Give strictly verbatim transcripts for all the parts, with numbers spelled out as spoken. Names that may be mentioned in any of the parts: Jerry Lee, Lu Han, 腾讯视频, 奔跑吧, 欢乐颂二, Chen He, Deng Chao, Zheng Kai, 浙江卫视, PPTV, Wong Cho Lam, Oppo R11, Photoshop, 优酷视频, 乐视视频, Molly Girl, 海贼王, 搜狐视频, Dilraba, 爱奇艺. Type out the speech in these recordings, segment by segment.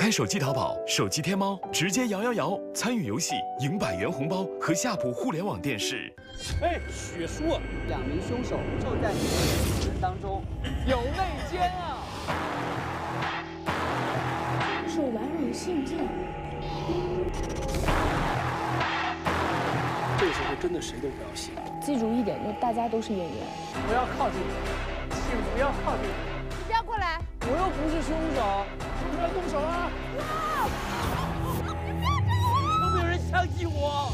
开手机淘宝、手机天猫，直接摇摇摇，参与游戏赢百元红包和夏普互联网电视。哎，血书，两名凶手就在你的眼神当中，有内奸啊！凶手玩弄陷阱。 这个时候真的谁都不要信。记住一点，就大家都是演员。不要靠近我，请不要靠近我，不要过来！我又不是凶手，你们要动手啊！都没有人相信我。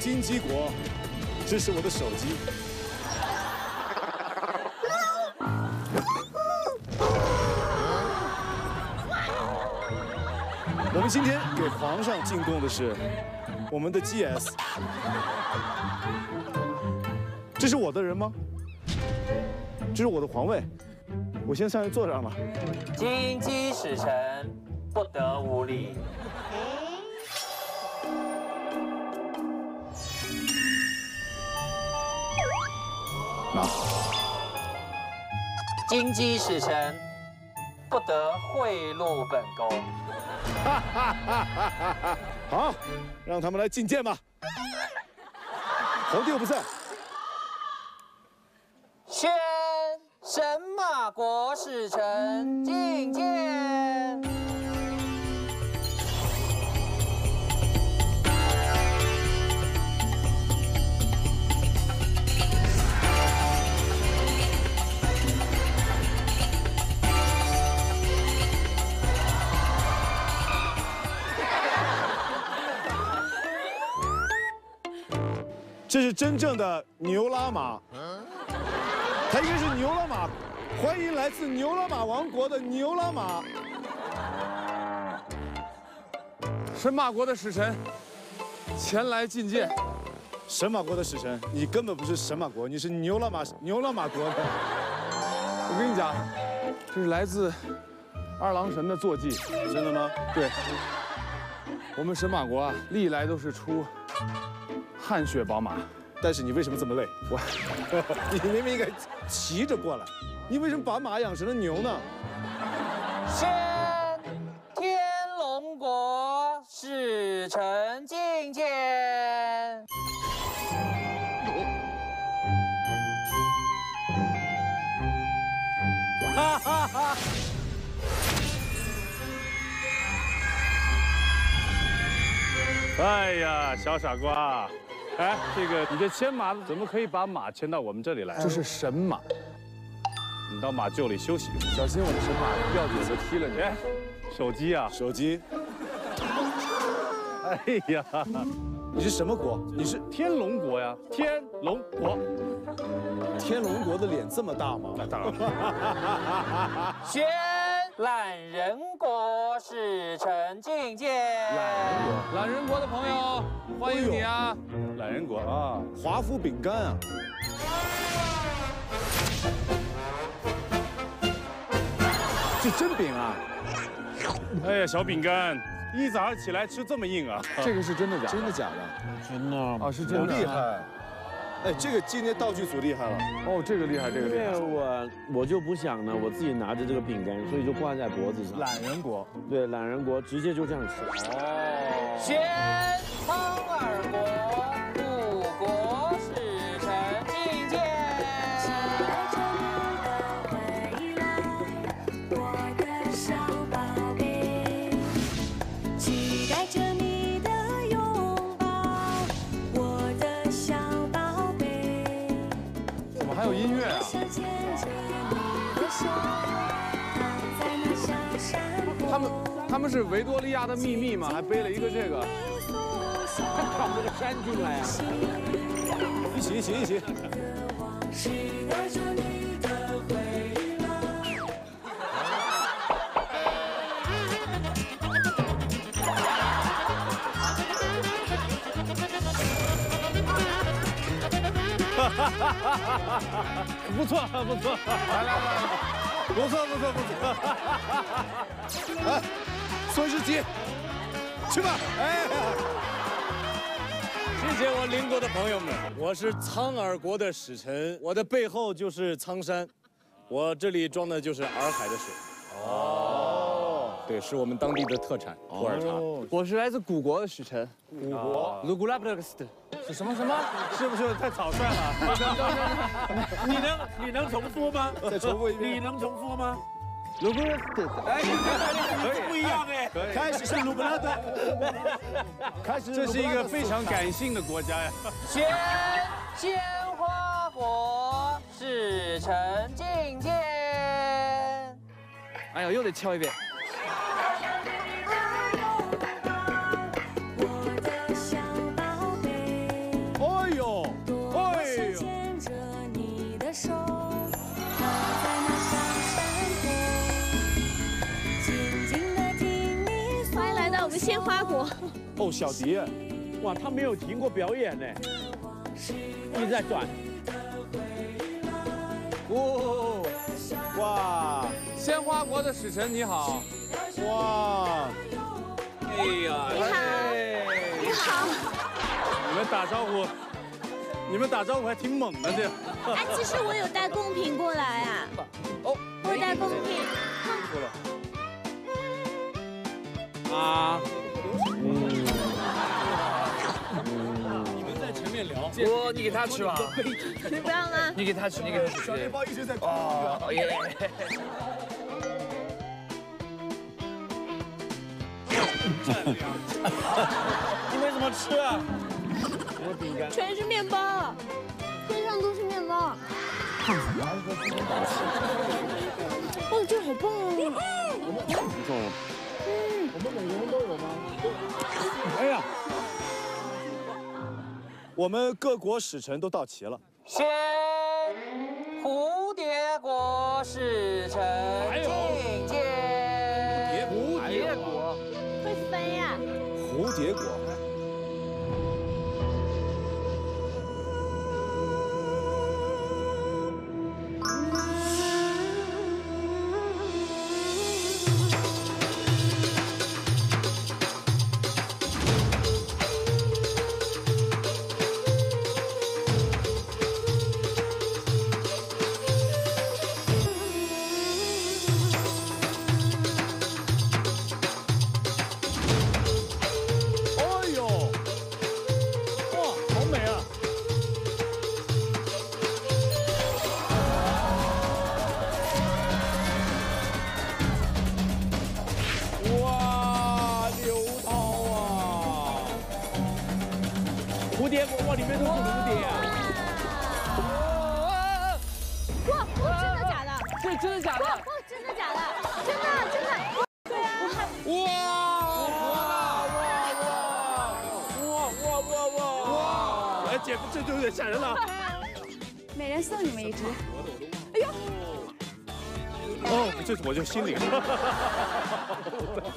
金鸡国，这是我的手机。我们今天给皇上进贡的是我们的 G S。这是我的人吗？这是我的皇位，我先上去坐上了。金鸡使臣不得无礼。 金鸡使臣不得贿赂本宫。好，让他们来觐见吧。皇帝又不在。宣神马国使臣觐见。 这是真正的牛拉马，他应该是牛拉马。欢迎来自牛拉马王国的牛拉马，神马国的使臣前来觐见。神马国的使臣，你根本不是神马国，你是牛拉马牛拉马国的。我跟你讲，这是来自二郎神的坐骑。真的吗？对，我们神马国啊，历来都是出 汗血宝马，但是你为什么这么累？我，你明明应该骑着过来，你为什么把马养成了牛呢？宣天龙国使臣觐见。哈哈哈！ 哎呀，小傻瓜！哎，这个你这牵马怎么可以把马牵到我们这里来？这是神马，你到马厩里休息一会儿，小心我的神马掉底子踢了你！哎，手机啊，手机。哎呀，你是什么国？你是天龙国呀！天龙国，天龙国的脸这么大吗？那当然。先懒人国是陈境界。懒人国，懒人国的朋友，欢迎你啊！懒人国啊，华夫饼干啊。 这真饼啊！哎呀，小饼干，一早上起来吃这么硬啊！这个是真的假的？真的假的？真的啊！是真的。厉害！哎，这个今天道具组厉害了。哦，这个厉害，这个厉害。我我就不想呢，我自己拿着这个饼干，所以就挂在脖子上。懒人国。对，懒人国直接就这样吃。哦。先苍耳国，鲁国使臣觐见。 他们他们是维多利亚的秘密嘛，还背了一个这个，唱这个山进来呀、啊，一起一起一起。不错不错，来来来。 不错不错不错，来、啊，孙诗琪，去吧！哎，谢谢我邻国的朋友们，我是苍耳国的使臣，我的背后就是苍山，我这里装的就是洱海的水。哦，对，是我们当地的特产普洱茶。哦、我是来自古国的使臣，古国。古拉布勒克斯特。 是什么什么？是不是太草率了？你能你能重复吗？再重复一遍。你能重复吗？卢布拉德。哎，不一样哎。开始是卢布拉德。开始。这是一个非常感性的国家呀。鲜鲜花国使臣觐见。哎呦，又得敲一遍。 鲜花国哦，小迪，哇，他没有停过表演呢，一直在转。哦，哇，鲜花国的使臣你好，哇，哎呀，你好，你好，你们打招呼，你们打招呼还挺猛的这。哎，其实我有带贡品过来啊，哦，我带贡品。 啊，你们在前面聊。我，你给他吃吧。你不要吗？你给他吃，你给他吃。小面包一直在哭。哦耶！你们怎么吃啊？我饼干。全是面包，身上都是面包。哦，这好棒啊！你中了。 我们每个人都有吗？哎呀，我们各国使臣都到齐了。先，蝴蝶国使臣觐见。蝴蝶国会飞呀！蝴蝶国。姐，这就有点吓人了。每人送你们一只。哎呦！哦，这我就心领了。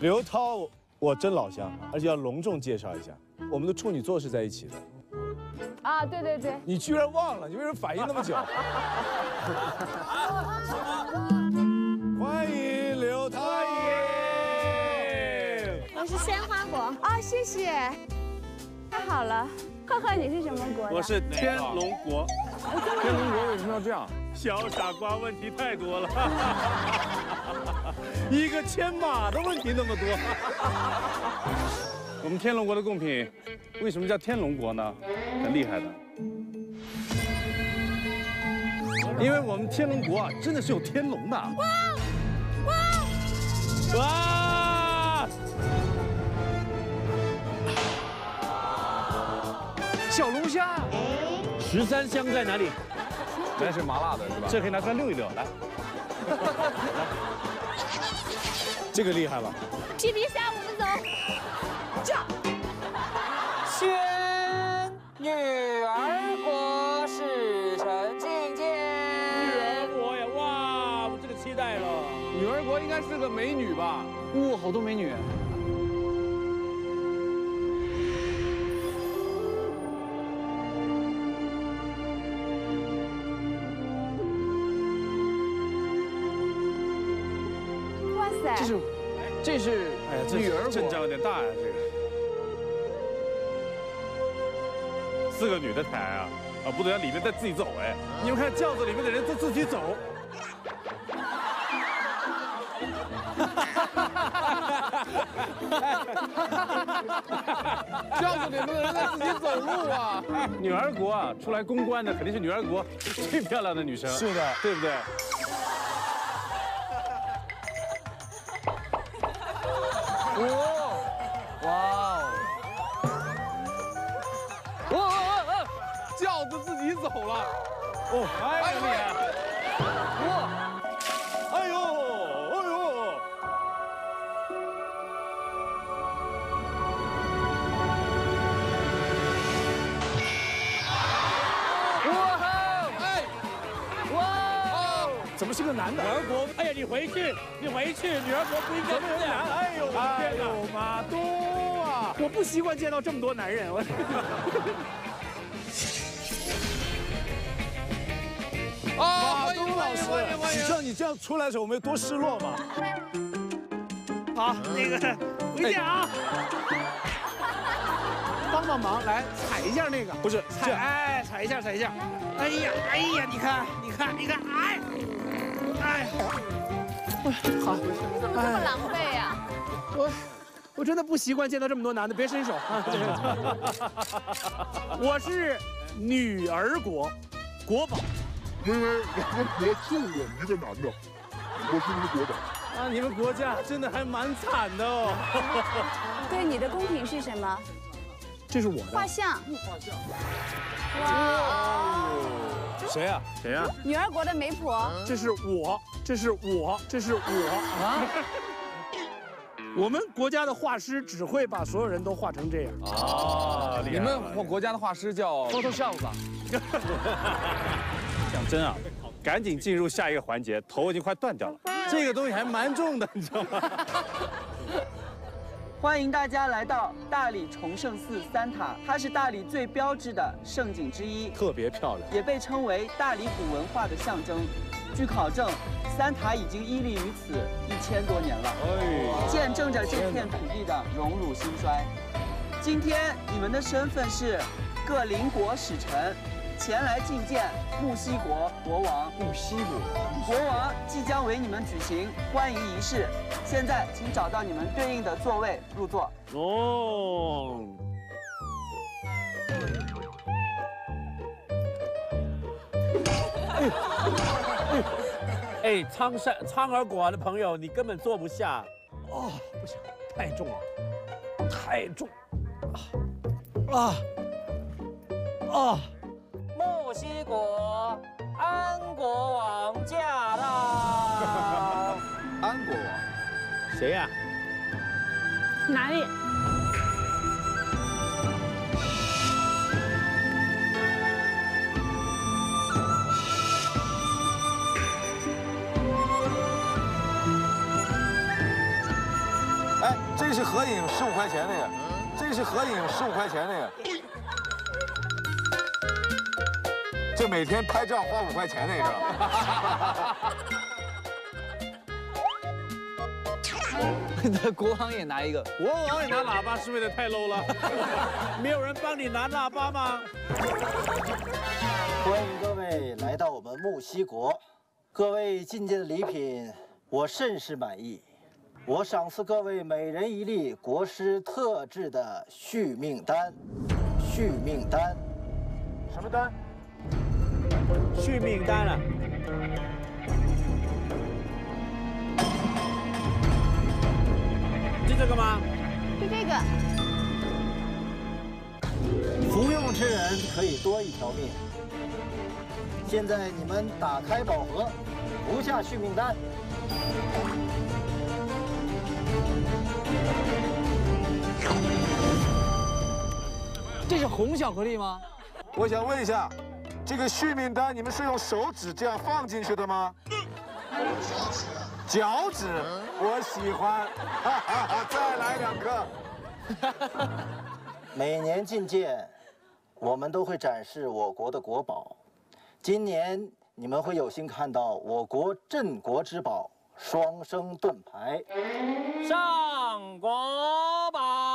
刘涛，我真老乡，而且要隆重介绍一下，我们的处女座是在一起的。 啊，对对对，你居然忘了，你为什么反应那么久？欢迎刘涛，欢迎，我是鲜花果啊、哦，谢谢，太好了。赫赫，你是什么国的？我是天龙国。天龙国为什么要这样？小傻瓜，问题太多了，一个牵马的问题那么多。我们天龙国的贡品。 为什么叫天龙国呢？很厉害的，因为我们天龙国啊，真的是有天龙的。哇哇哇！小龙虾，十三香在哪里？这是麻辣的是吧？这可以拿出来溜一溜，来。这个厉害了。皮皮虾，我们走。驾。 仙女儿国使臣觐见。女儿国呀，哇，我这个期待了。女儿国应该是个美女吧？哇，好多美女。哇塞！这是，这是女儿国。阵仗有点大呀，这个。 四个女的抬啊，啊不对，让里面再自己走哎！你们看轿子里面的人都自己走，轿子里面的人在自己走路啊！女儿国啊，出来公关的肯定是女儿国最漂亮的女生，是的，对不对？ 走了，哦，哎呀，哇，哎呦，哎呦，哇，哎，哇，怎么是个男的？女儿国，哎呀，你回去，你回去，女儿国不应该这样。哎呦，哎呦，马东啊，我不习惯见到这么多男人，我。 马东老师，你知道你这样出来的时候我们有多失落吗？好，那个回见啊，帮帮忙，来踩一下那个，不是踩，哎，踩一下，踩一下，哎呀，哎呀，你看，你看，你看，哎，哎，好，怎么这么狼狈呀？我我真的不习惯见到这么多男的，别伸手啊！我是女儿国国宝。 因为我国就我一个男的，我是一个国宝啊！你们国家真的还蛮惨的哦。对，你的贡品是什么？这是我的画像。画像。哇！谁呀？谁呀？女儿国的媒婆。这是我，这是我，这是我啊！我们国家的画师只会把所有人都画成这样。哦，你们国家的画师叫 Photoshop 吧？ 讲真啊，赶紧进入下一个环节，头已经快断掉了。这个东西还蛮重的，你知道吗？欢迎大家来到大理崇圣寺三塔，它是大理最标志的胜景之一，特别漂亮，也被称为大理古文化的象征。据考证，三塔已经屹立于此一千多年了，哎、见证着这片土地的荣辱兴衰。今天你们的身份是各邻国使臣。 前来觐见木西国国王。木西国国王即将为你们举行欢迎仪式。现在，请找到你们对应的座位入座。哦。哎，苍山苍耳果的朋友，你根本坐不下。哦，不行，太重了，太重。啊啊啊！ 木西国安国王驾到！安国王，谁呀？哪里？哎，这是合影十五块钱那个，这是合影十五块钱那个。 就每天拍照花五块钱那个，国王也拿一个，国王也拿喇叭是不是太 low 了？没有人帮你拿喇叭吗？欢迎各位来到我们木樨国，各位进献的礼品我甚是满意，我赏赐各位每人一粒国师特制的续命丹，续命丹，什么丹？ 续命丹啊！是这个吗？是这个。服用之人可以多一条命。现在你们打开宝盒，服下续命丹。这是红巧克力吗？我想问一下。 这个续命丹，你们是用手指这样放进去的吗？脚趾，脚趾，我喜欢。哈哈哈，再来两颗。每年进献，我们都会展示我国的国宝。今年你们会有幸看到我国镇国之宝——双生盾牌。上国宝。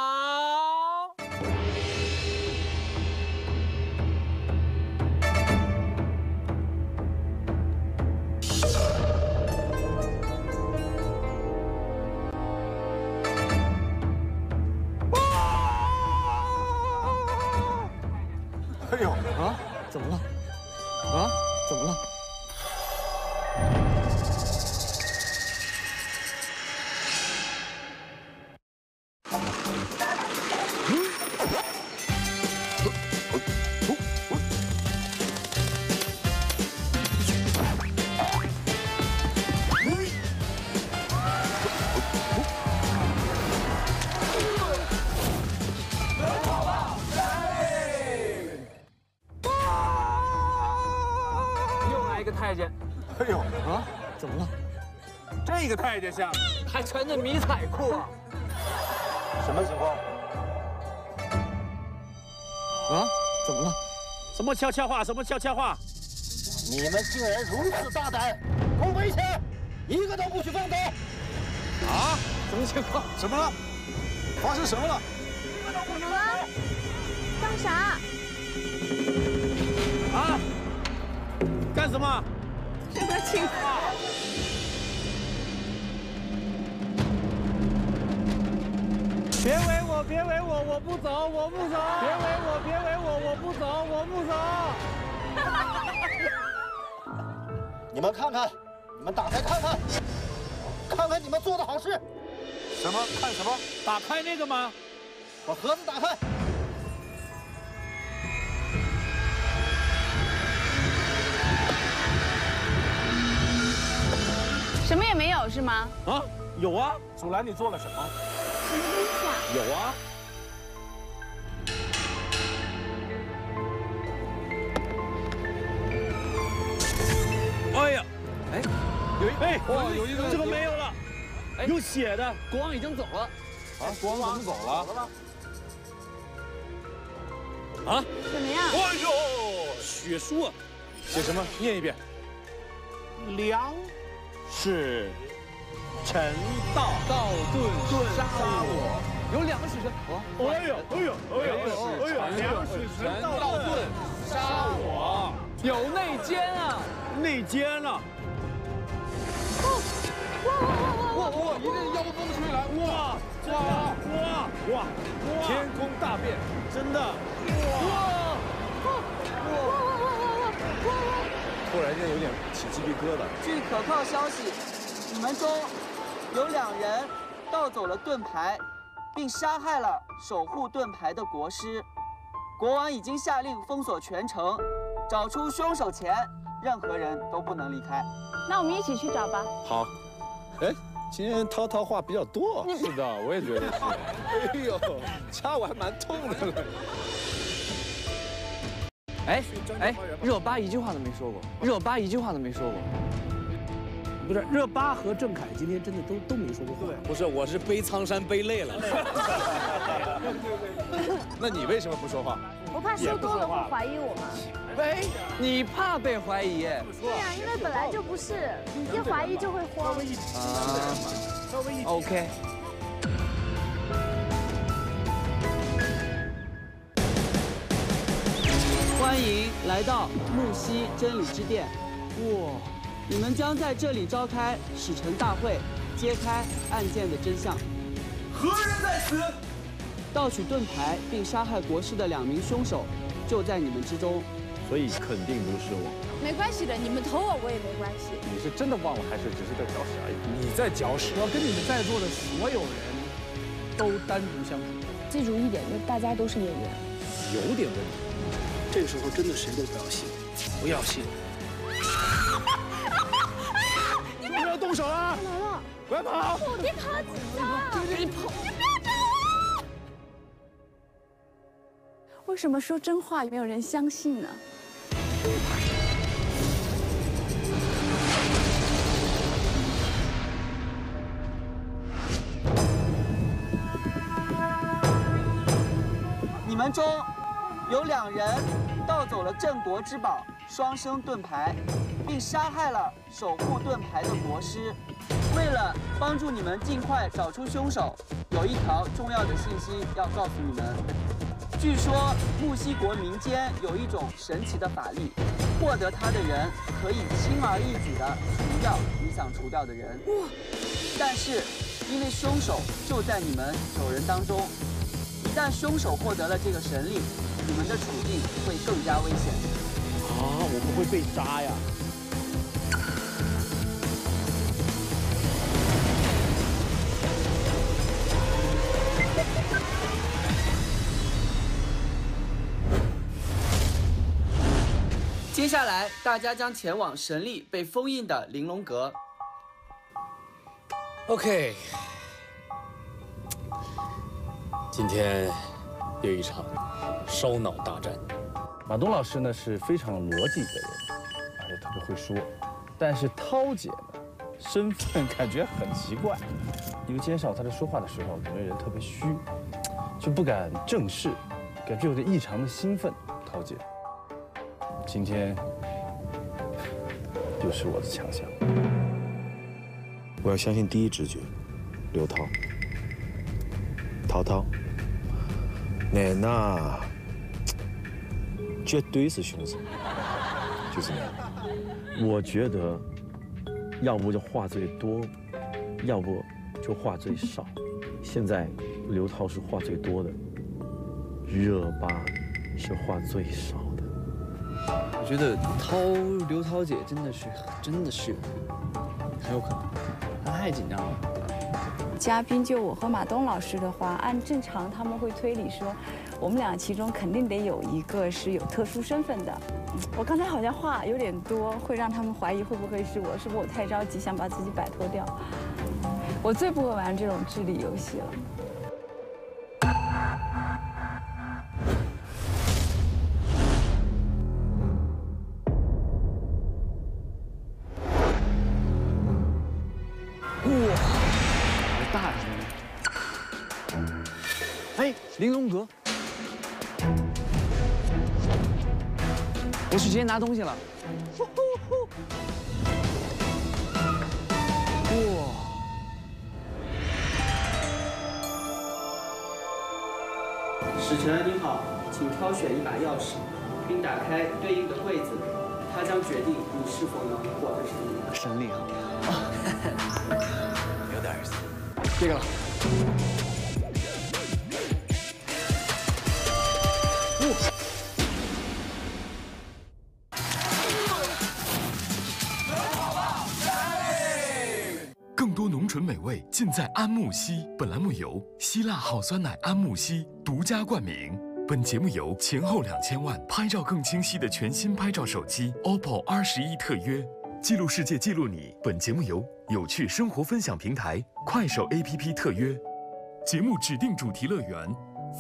哎呦啊！怎么了？啊？怎么了？下还穿着迷彩裤啊？什么情况？啊？怎么了？什么悄悄话？什么悄悄话？你们竟然如此大胆，跟我一起，一个都不许放走！啊？什么情况？怎么了？发生什么了？怎么了？干啥？啊？干什么？什么情况？ 别围我！别围我！我不走！我不走！别围我！别围我！我不走！我不走！你们看看，你们打开看看，看看你们做的好事。什么？看什么？打开那个吗？把盒子打开。什么也没有是吗？啊，有啊！祖蓝，你做了什么？ 有啊，哎呀，哎，有一哎，哇，有一个这个没有了，有血的，国王已经走了，啊，国王怎么走了？啊？怎么样？哎呦，血书，写什么？念一遍。梁，是。 陈道道遁杀我，有两个使臣。哎呦哎呦哎呦哎呦！两个使臣道遁杀我，有内奸啊！内奸了！哇哇哇哇！一阵妖风吹来，哇哇哇哇！天空大变，真的！哇哇哇哇哇哇！突然间有点起鸡皮疙瘩。据可靠消息，你们中。 有两人盗走了盾牌，并杀害了守护盾牌的国师。国王已经下令封锁全城，找出凶手前，任何人都不能离开。那我们一起去找吧。好。哎，今天涛涛话比较多。是的，我也觉得是。哎呦，掐我还蛮痛的了。哎哎，热巴一句话都没说过，热巴一句话都没说过。不是热巴和郑恺今天真的都都没说过话。不是，我是背苍山背累了。对对对。那你为什么不说话？我怕说多了会怀疑我嘛。喂，你怕被怀疑？对呀，因为本来就不是，你一怀疑就会慌。啊。稍微一。OK。 欢迎来到木樨真理之殿。哇！你们将在这里召开使臣大会，揭开案件的真相。何人在此？盗取盾牌并杀害国师的两名凶手就在你们之中。所以肯定不是我。没关系的，你们投我我也没关系。你是真的忘了还是只是在搅屎而已？你在搅屎。我跟你们在座的所有人都单独相处。记住一点，就大家都是演员。有点问题。 这个时候真的谁都不要信，不要信！你不要动手啊！干嘛了？不要跑！你跑几下？你跑！你不要打我！为什么说真话没有人相信呢？你们中有两人。 盗走了镇国之宝双生盾牌，并杀害了守护盾牌的国师。为了帮助你们尽快找出凶手，有一条重要的信息要告诉你们。据说木樨国民间有一种神奇的法力，获得它的人可以轻而易举地除掉你想除掉的人。但是，因为凶手就在你们九人当中，一旦凶手获得了这个神力。 你们的处境会更加危险啊！我们会被杀呀！接下来，大家将前往神力被封印的玲珑阁。OK， 今天有一场。 烧脑大战，马东老师呢是非常逻辑的人，而且特别会说。但是涛姐呢，身份感觉很奇怪，因为今天上午她在说话的时候，感觉人特别虚，就不敢正视，感觉有点异常的兴奋。涛姐，今天又是我的强项。我要相信第一直觉，刘涛，涛涛，奶奶。 绝对是凶手，就是你。我觉得，要不就话最多，要不就话最少。现在刘涛是话最多的，热巴是话最少的。我觉得涛刘涛姐真的是真的是很有可能，她太紧张了。嘉宾就我和马东老师的话，按正常他们会推理说。 我们俩其中肯定得有一个是有特殊身份的。我刚才好像话有点多，会让他们怀疑会不会是我，是不是我太着急想把自己摆脱掉？我最不会玩这种智力游戏了。哇，大声！哎，玲珑阁。 我去直接拿东西了。哇！使臣您好，请挑选一把钥匙，并打开对应的柜子，它将决定你是否能获得神力。神力啊！有点意思。这个了。哦 纯美味尽在安慕希。本栏目由希腊好酸奶安慕希独家冠名。本节目由前后两千万拍照更清晰的全新拍照手机 O P P O R 十一特约，记录世界，记录你。本节目由有趣生活分享平台快手 A P P 特约。节目指定主题乐园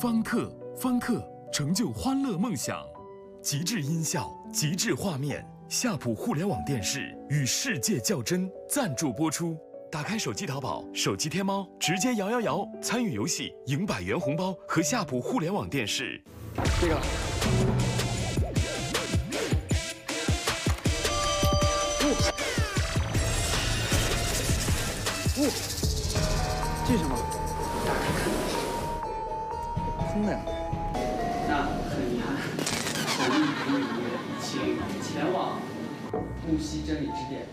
方特，方特成就欢乐梦想。极致音效，极致画面，夏普互联网电视与世界较真赞助播出。打开手机淘宝、手机天猫，直接摇摇摇参与游戏，赢百元红包和夏普互联网电视。这个，哦，哦，这是什么？打开看，空的呀。那很遗憾，我们不能请前往木西真理之殿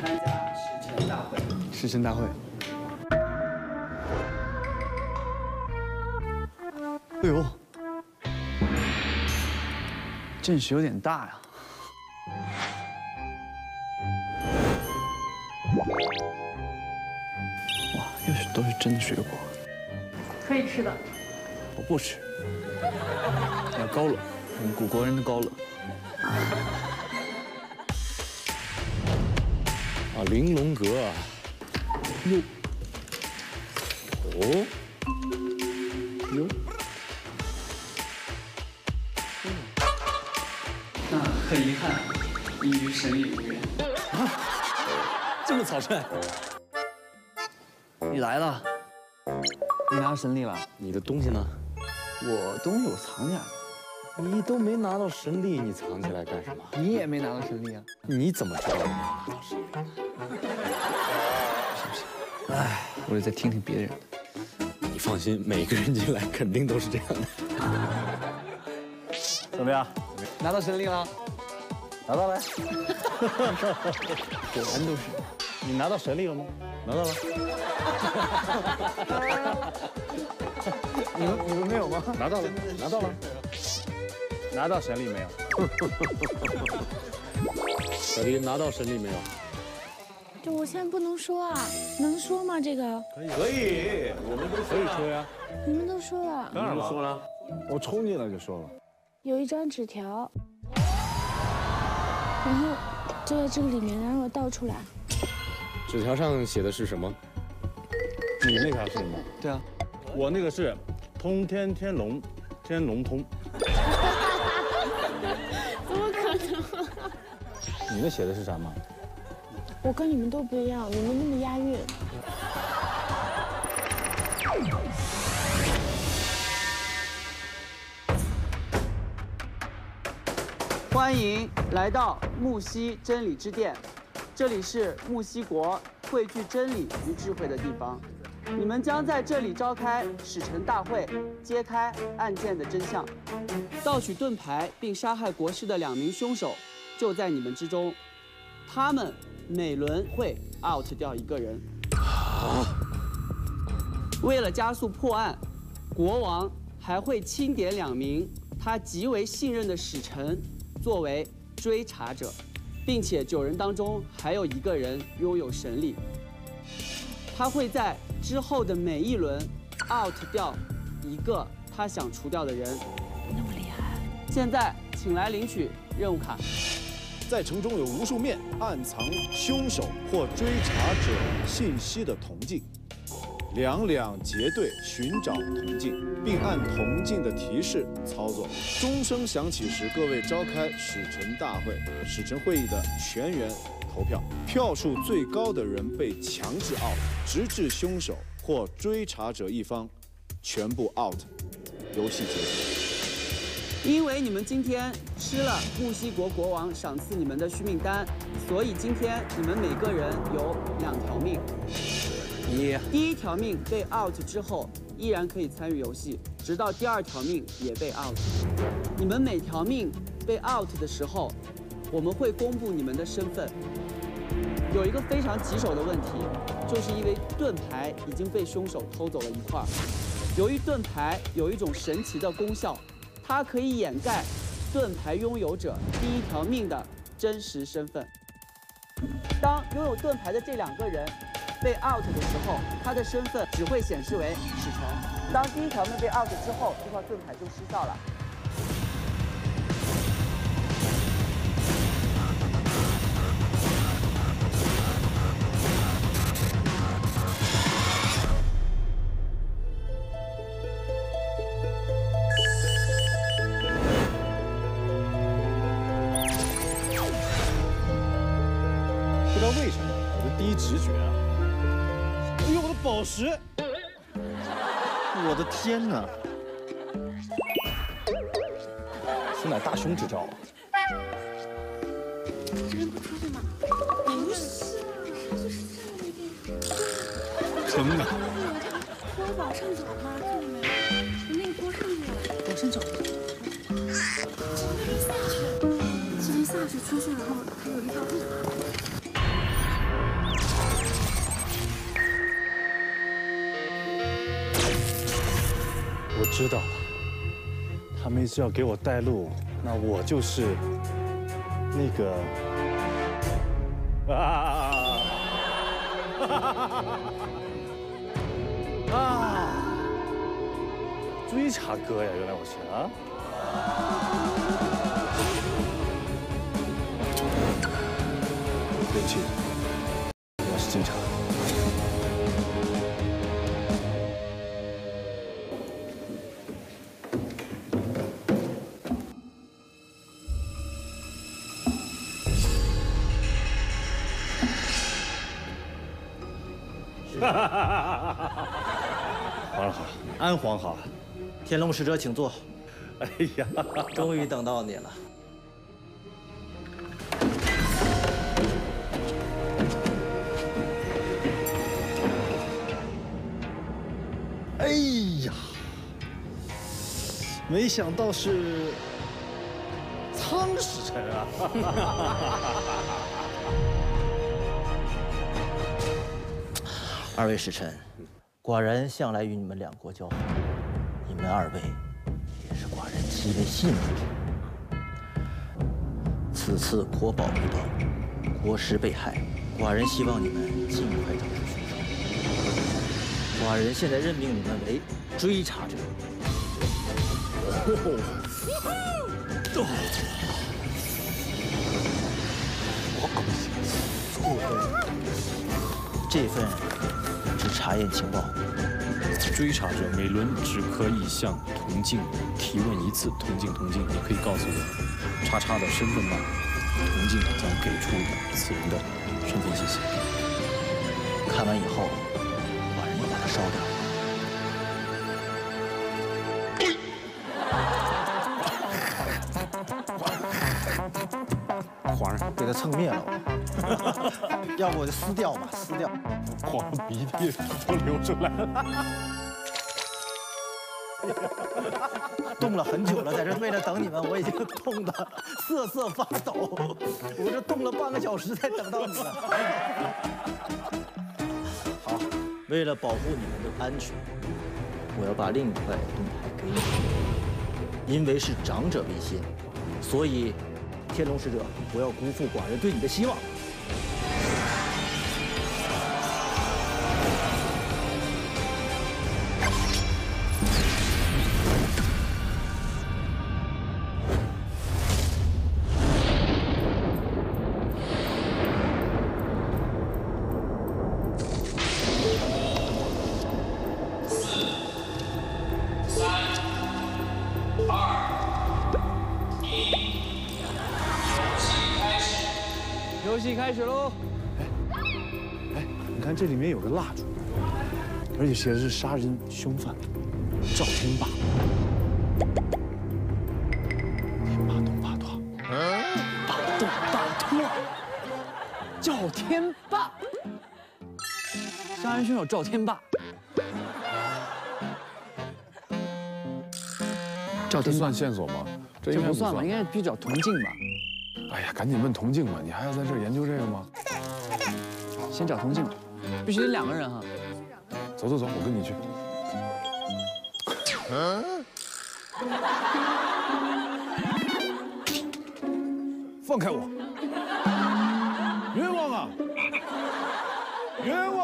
参加师承大会。师承大会。哎呦，阵势有点大呀！哇，又是都是真的水果。可以吃的。我不吃。要高冷，我们古国人的高冷。 啊，玲珑阁啊，哟，哦，哟，那很遗憾，已于神隐约。啊，这么草率？你来了，你拿神力了？你的东西呢？我东西我藏起来了。 你都没拿到神力，你藏起来干什么？你也没拿到神力啊！你怎么知道我没拿到神力呢？是不是？哎，我得再听听别人的。你放心，每个人进来肯定都是这样的。怎么样？拿到神力了？拿到了。果然都是。你拿到神力了吗？拿到了。你们你们没有吗？拿到了，拿到了。 拿到神力没有？小迪拿到神力没有？这我现在不能说啊，能说吗？这个可以，可以，我们都可以说呀。你们都说了，当然了，说了，我冲进来就说了。有一张纸条，然后就在这个里面，然后我倒出来。纸条上写的是什么？你那条是什么？对啊，我那个是通天天龙，天龙通。 你们写的是啥吗？我跟你们都不一样，你们那么押韵。欢迎来到木西真理之殿，这里是木西国汇聚真理与智慧的地方。你们将在这里召开使臣大会，揭开案件的真相。盗取盾牌并杀害国师的两名凶手。 就在你们之中，他们每轮会 out 掉一个人。为了加速破案，国王还会钦点两名他极为信任的使臣作为追查者，并且九人当中还有一个人拥有神力，他会在之后的每一轮 out 掉一个他想除掉的人。那么厉害！现在请来领取任务卡。 在城中有无数面暗藏凶手或追查者信息的铜镜，两两结队寻找铜镜，并按铜镜的提示操作。钟声响起时，各位召开使臣大会。使臣会议的全员投票，票数最高的人被强制 out， 直至凶手或追查者一方全部 out。游戏结束。 因为你们今天吃了木西国国王赏赐你们的续命丹，所以今天你们每个人有两条命。一，第一条命被 out 之后，依然可以参与游戏，直到第二条命也被 out。你们每条命被 out 的时候，我们会公布你们的身份。有一个非常棘手的问题，就是因为盾牌已经被凶手偷走了一块，由于盾牌有一种神奇的功效。 它可以掩盖盾牌拥有者第一条命的真实身份。当拥有盾牌的这两个人被 out 的时候，他的身份只会显示为使臣。当第一条命被 out 之后，这块盾牌就失效了。宝石。我的天哪！此乃大凶之兆。这人不出去吗？不是，他就是这么一个。怎么了？锅往上走吗？看到没有？那锅上去了。往上走。直接下去。直接下去出去，然后还有一条路。 我知道了，他们一直要给我带路，那我就是那个啊啊！追查哥呀，原来我是啊！对不起，我是警察。 皇上好，安皇好，天龙使者请坐。哎呀，终于等到你了。哎呀，没想到是苍使臣啊！二位使臣，寡人向来与你们两国交好，你们二位也是寡人极为信任之。此次国宝被盗，国师被害，寡人希望你们尽快找出凶手。寡人现在任命你们为追查者。这份。 查验情报，追查者每轮只可以向铜镜提问一次。铜镜，铜镜，你可以告诉我叉叉的身份吗？铜镜将给出此人的身份信息。看完以后，寡人要把他烧掉。皇上，给他蹭灭了，要不我就撕掉吧，撕掉。 黄鼻涕都流出来了，冻了很久了，在这为了等你们，我已经冻得瑟瑟发抖。我这冻了半个小时才等到你们。好，为了保护你们的安全，我要把另一块盾牌给你，因为是长者为先，所以天龙使者不要辜负寡人对你的希望。 这里面有个蜡烛，而且写的是杀人凶犯赵天霸。天霸东霸拓，霸东霸拓，赵天霸，杀人凶手赵天霸。赵天霸算线索吗？这应该不算吧？应该比较铜镜吧。哎呀，赶紧问铜镜吧！你还要在这儿研究这个吗？先找铜镜吧。 必须得两个人哈、啊，走走走，我跟你去。嗯、放开我！冤枉啊！冤枉！冤枉！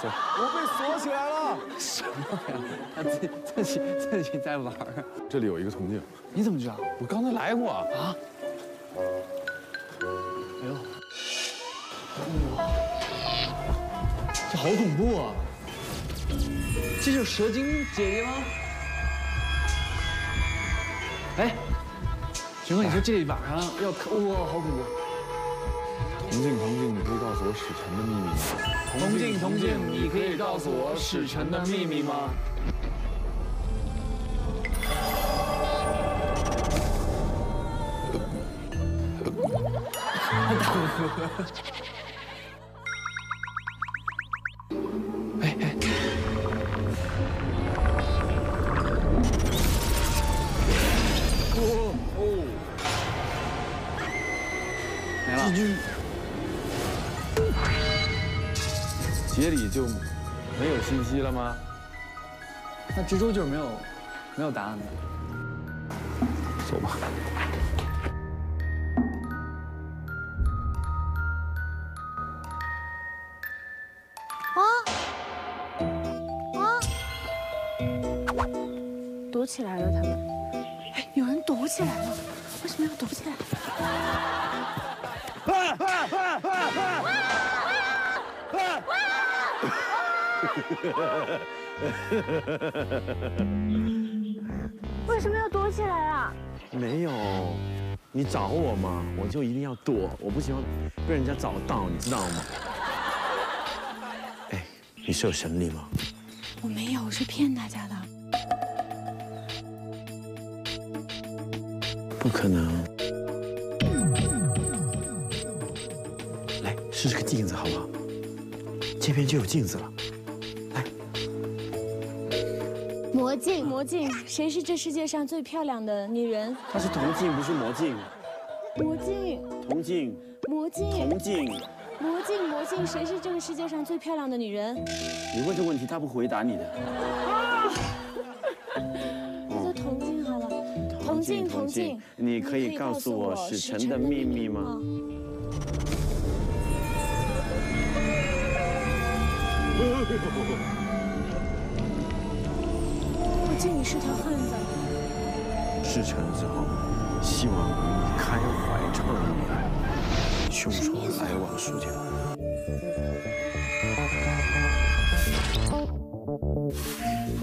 走，我被锁起来了。什么呀？他自己自己自己在玩儿。这里有一个铜镜，你怎么知道？我刚才来过啊。啊 哎呦，哇，这好恐怖啊！这是蛇精姐姐吗？哎，玄哥，你说这晚上要看，哇，好恐怖！同进同进，你可以告诉我使臣的秘密吗？同进同进，你可以告诉我使臣的秘密吗？ 哎哎！哦哦！没了。寄居。节理就没有信息了吗？那蜘蛛就是没有，没有答案的。走吧。 躲起来了，他们。哎，有人躲起来了，为什么要躲起来？啊啊啊啊啊！啊啊！为什么要躲起来啊？没有，你找我嘛，我就一定要躲，我不喜欢被人家找到，你知道吗？哎，你是有神力吗？我没有，我是骗大家的。 不可能！来试试个镜子好不好？这边就有镜子了。来，魔镜，魔镜，谁是这世界上最漂亮的女人？她是铜镜，不是魔镜。魔镜，铜镜，魔镜，铜镜，魔镜，魔镜，谁是这个世界上最漂亮的女人？你问这问题，她不回答你的。啊！叫铜镜。 同进同进，你可以告诉我使臣的秘密吗？我见你是条汉子。事成之后，希望你开怀畅饮，凶手来往数天。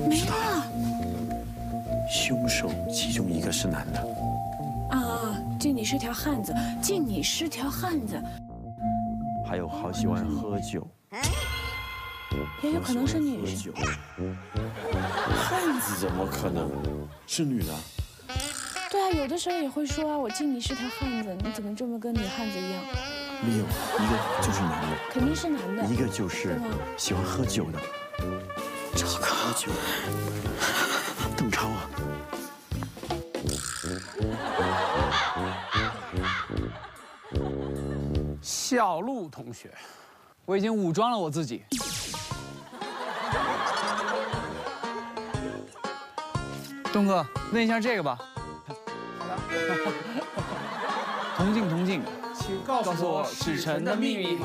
没了。 凶手其中一个是男的，啊！敬你是条汉子，敬你是条汉子。还有好喜欢喝酒，也有可能是女人。汉子怎么可能是女的？对啊，有的时候也会说啊，我敬你是条汉子，你怎么这么跟女汉子一样？没有，一个就是男的，肯定是男的，一个就是喜欢喝酒的。糟糕，喝酒。 邓超啊！小陆同学，我已经武装了我自己。东哥，问一下这个吧。好的。同进同进，请告诉我使臣的秘密。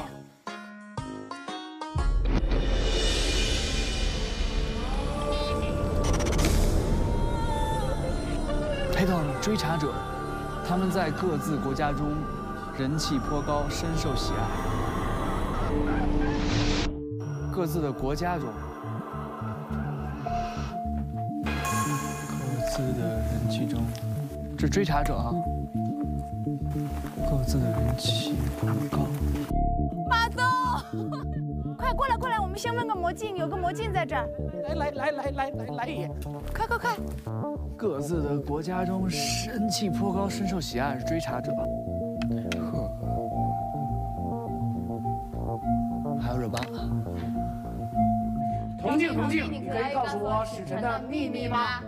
黑道的追查者，他们在各自国家中人气颇高，深受喜爱。各自的国家中，各自的人气中，这追查者啊，各自的人气颇高。马东，快过来过来，我们先问个魔镜，有个魔镜在这儿。来来来来来来也，快快快！ 各自的国家中，人气颇高，深受喜爱是追查者。还有惹吧。同进同进，你可以告诉我使臣的秘密吗？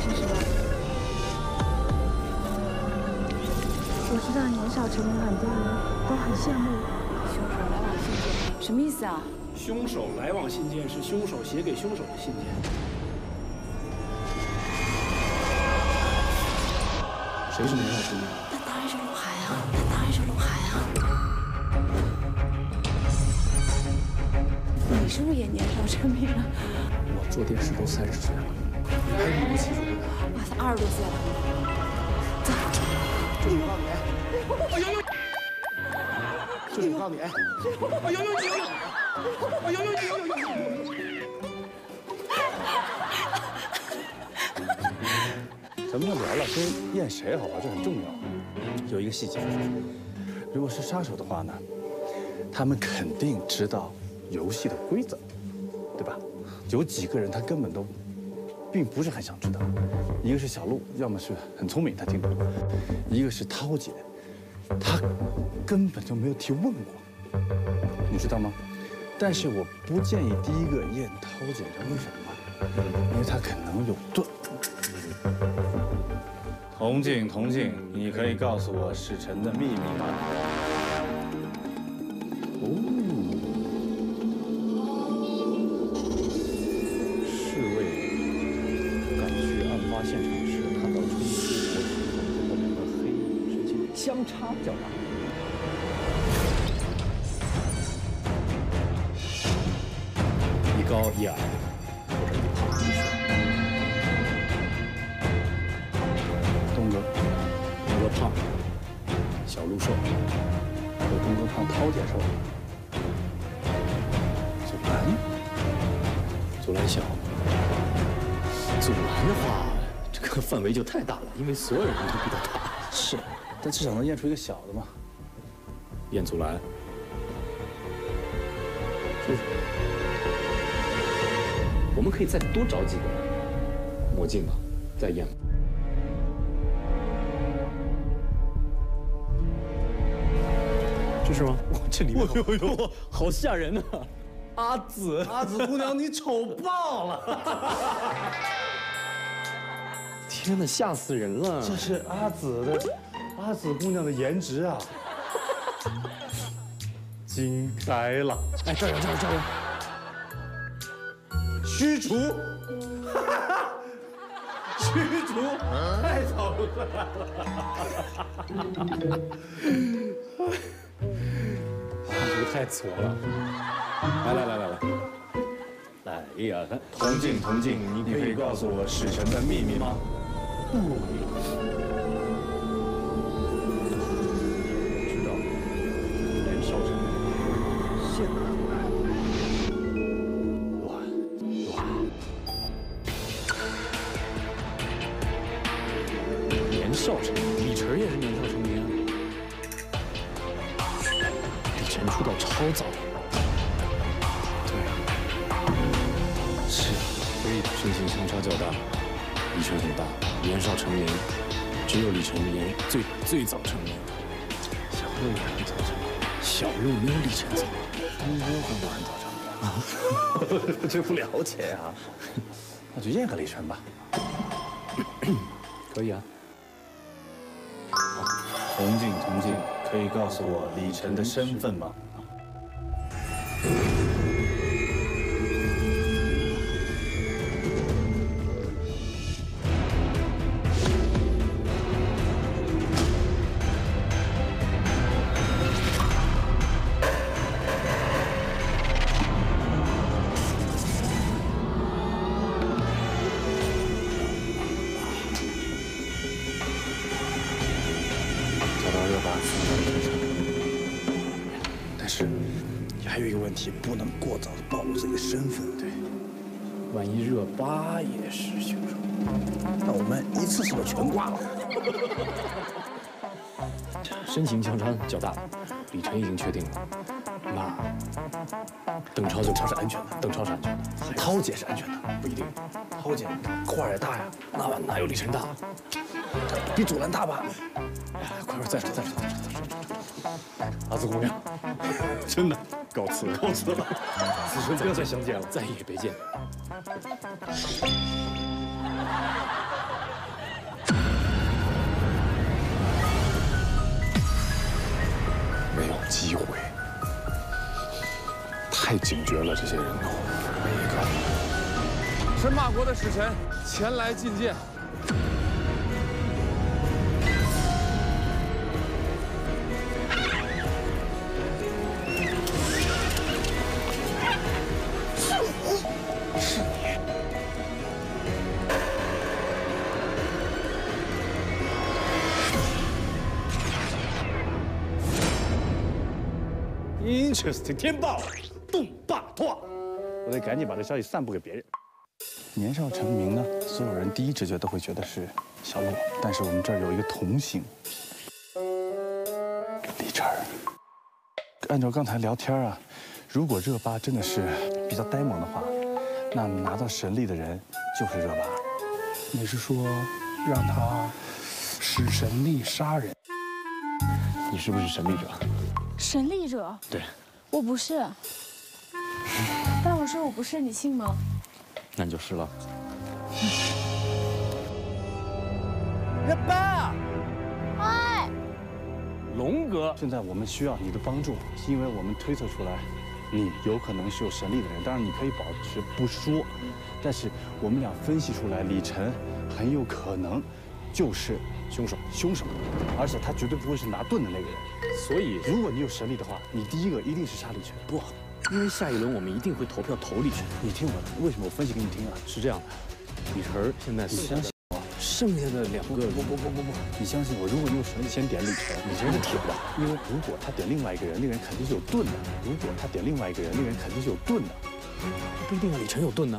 是什么？我知道年少成名，很多人都很羡慕凶手来往信件。 什么意思啊？凶手来往信件是凶手写给凶手的信件，谁是年少成名？那当然是鹿晗啊！那当然是鹿晗啊！你是不是也年少成名了？我做电视都三十岁了，还是不清楚呢。我才二十多岁了。走，这是我告诉你。哎呦呦！ 就是我告诉你，哎，哎呦呦呦呦，哎呦呦呦呦呦，咱们要聊聊跟验谁好啊，这很重要。有一个细节，如果是杀手的话呢，他们肯定知道游戏的规则，对吧？有几个人他根本都并不是很想知道，一个是小鹿，要么是很聪明，他听懂；一个是涛姐，她根本就没有提问过，你知道吗？ 但是我不建议第一个验涛姐，为什么？因为她可能有盾。铜镜，铜镜，你可以告诉我史晨的秘密吗？哦，侍卫赶去案发现场时，看到冲出来的两个黑影之间相差比较大。 高一矮，或者一胖一瘦。东哥，东哥胖，小鹿瘦，和东哥胖涛姐瘦，祖蓝，祖蓝小。祖蓝的话，这个范围就太大了，因为所有人都比他大。是，但至少能验出一个小的嘛。验祖蓝，试试。 我们可以再多找几个墨镜吧，再验。这是吗？哇，这里面好，哎呦呦，好吓人啊！阿紫，阿紫姑娘，你丑爆了！天哪，吓死人了！这是阿紫的，阿紫姑娘的颜值啊！惊呆了！哎，这有，这有，这有。 驱除，哈哈，驱除，太草率了，不太挫了。来来来来来，来一二三，铜镜铜镜，你可以告诉我史晨的秘密吗？不知道，年少成名，现在。 少成，李晨也是年少成名啊。李晨出道超早。对啊。是，所以身形相差较大。李晨很大，年少成名，只有李晨年最最早成名。小鹿也很早成名。小鹿没有李晨早。东哥会不会很早成名啊？我真不了解啊。那就验个李晨吧。可以啊。 铜镜，铜镜，可以告诉我李晨的身份吗？身形相差较大，李晨已经确定了。那邓超就他是安全的，邓超是安全的，涛姐是安全的，不一定。涛姐块儿也大呀，那哪有李晨大？比祖蓝大吧？哎，快快再说再说再说再说！阿紫姑娘，真的告辞告辞了，此生不要再相见了，再也别见。 机会，太警觉了，这些人口每一个。神马国的使臣前来觐见。是你，Interesting， 天豹动霸拓，我得赶紧把这消息散布给别人。年少成名呢，所有人第一直觉都会觉得是小鹿，但是我们这儿有一个童星李晨。按照刚才聊天啊，如果热巴真的是比较呆萌的话，那拿到神力的人就是热巴。你是说让他使神力杀人？你是不是神力者？神力者？对，我不是。但我说我不是，你信吗？ 那你就是了。热巴，哎，龙哥，现在我们需要你的帮助，因为我们推测出来，你有可能是有神力的人。当然，你可以保持不说，但是我们俩分析出来，李晨很有可能就是凶手。凶手，而且他绝对不会是拿盾的那个人。所以，如果你有神力的话，你第一个一定是杀李晨。不。 因为下一轮我们一定会投票投李晨，你听我的，为什么我分析给你听啊？是这样的，李晨现在你相信我，剩下的两个不不不不不，你相信我，如果你有神力先点李晨，李晨是铁的，因为如果他点另外一个人，那个人肯定是有盾的；如果他点另外一个人，那个人肯定是有盾的。不一定啊，李晨有盾呢。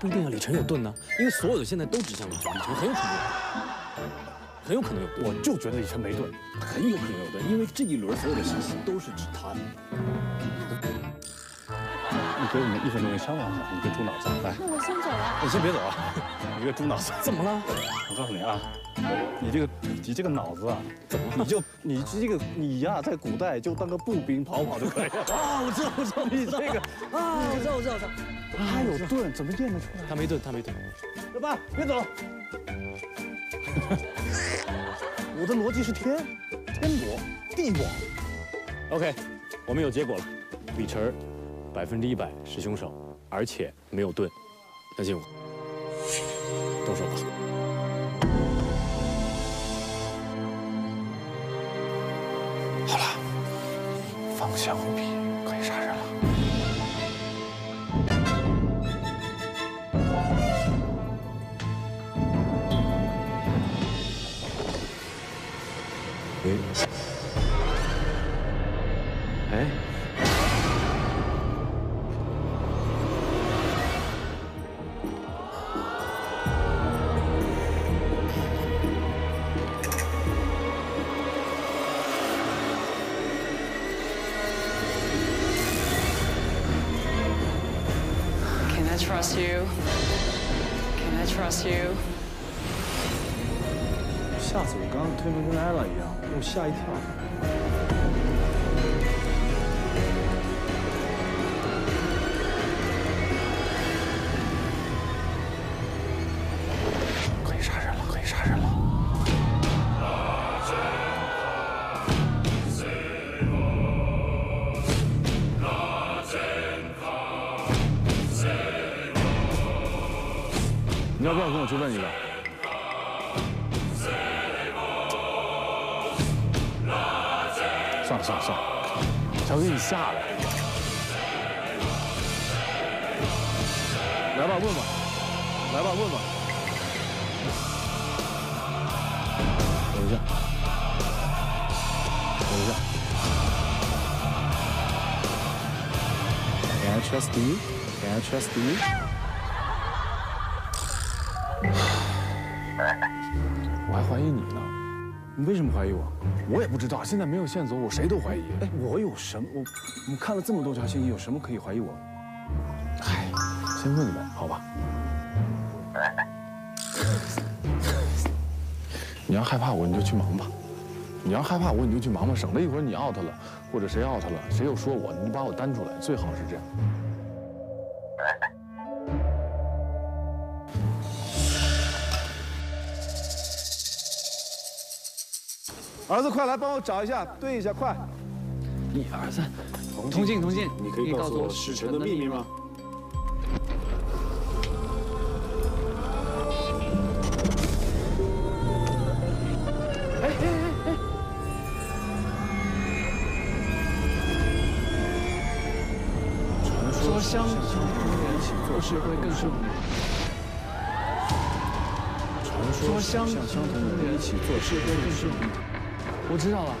不一定啊，李晨有盾呢，因为所有的现在都指向李晨，李晨很有可能。 很有可能有盾，我就觉得李晨没盾，很有可能有盾，因为这一轮所有的信息都是指他的。你给我们一分钟商量一下，你个猪脑子，来。那我先走了。你先别走啊，你个猪脑子。怎么了？我告诉你啊，你这个你这个脑子啊，怎么你就你这个你呀、啊，在古代就当个步兵跑跑就可以了。啊，我知道，我知道，你这个啊，我知道，我知道，我知道。他有盾，怎么验得出来？他没盾，他没盾。老爸，别走。 我的逻辑是天，天罗地网。OK， 我们有结果了，李晨百分之一百是凶手，而且没有盾，相信我，动手吧。好了，方向无比，可以杀人了。哎，Can I trust you? Can I trust you? 吓死我！刚刚推门跟艾拉一样，给我吓一跳。 你要不要跟我去问一问？ 算了算了算了，小哥你吓的。来吧，问吧，来吧，问吧。等一下，等一下。Can I trust you? Can I trust you? 我还怀疑你呢，你为什么怀疑我？ 我也不知道，现在没有线索，我谁都怀疑。哎，我有什么？我我们看了这么多条信息，有什么可以怀疑我？哎，先问问，好吧？你要害怕我，你就去忙吧；你要害怕我，你就去忙吧，省得一会儿你 out 了，或者谁 out 了，谁又说我，你把我单出来，最好是这样。儿子，快来帮我找一下，对一下，快！你儿子，童静，童静，你可以告诉我使臣的秘密吗？哎哎哎哎！传说相同的人做事会更顺利。传说相同的人一起做事会更顺利。 我知道了，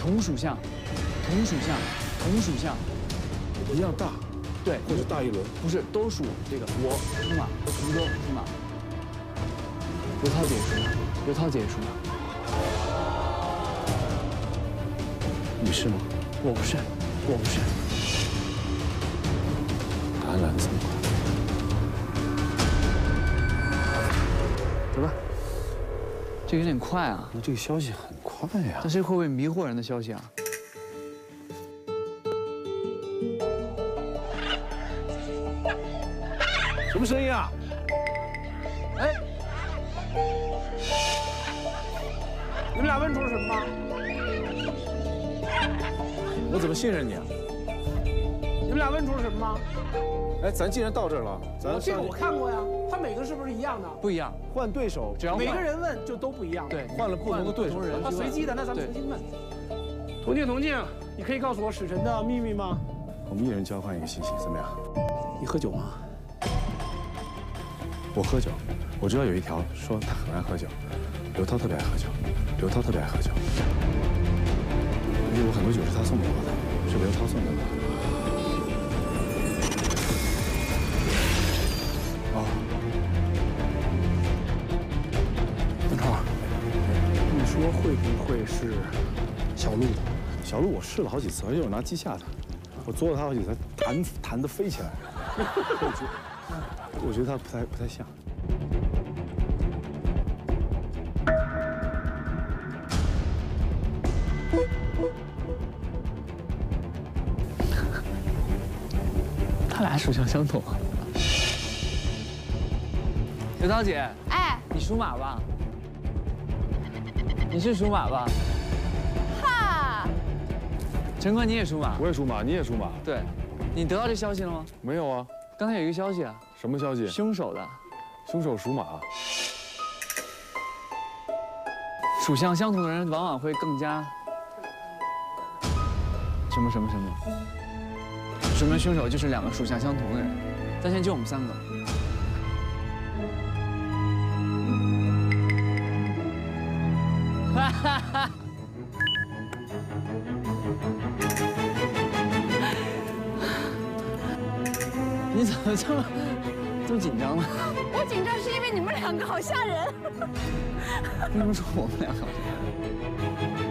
同属相，同属相，同属相，不要大，对，或者大一轮，不是都输这个我输嘛，我同桌输嘛，刘涛姐输嘛，刘涛姐也输嘛。你是吗？我不是，我不是。答案来得这么快？走吧，这有点快啊。那这个消息很快呀。但是会不会迷惑人的消息啊？ 什么声音啊？哎，你们俩问出了什么吗？我怎么信任你啊？你们俩问出了什么吗？哎，咱既然到这儿了，咱这个我看过呀，他每个是不是一样的？不一样，换对手，只要每个人问就都不一样。对，换了不同的对手，他随机的，那咱们重新问。同进同进，你可以告诉我使臣的秘密吗？我们一人交换一个信息，怎么样？你喝酒吗？ 我喝酒，我知道有一条说他很爱喝酒，刘涛特别爱喝酒，刘涛特别爱喝酒，因为我很多酒是他送给我的，是刘涛送给我的。哦，邓超，你说会不会是小鹿？小鹿，我试了好几次，而且我拿鸡吓他，我捉了他好几次，弹弹得飞起来。我觉得他不太不太像。他俩属相相同。刘涛姐，哎，你属马吧？你是属马吧？哈。陈哥，你也属马？我也属马，你也属马。对，你得到这消息了吗？没有啊。 刚才有一个消息啊，什么消息？凶手的，凶手属马，属相相同的人往往会更加什么什么什么，说明凶手就是两个属相相同的人，但现在就我们三个。哈哈哈！你怎么这么这么紧张呢？我紧张是因为你们两个好吓人。为什么说我们两个好吓人？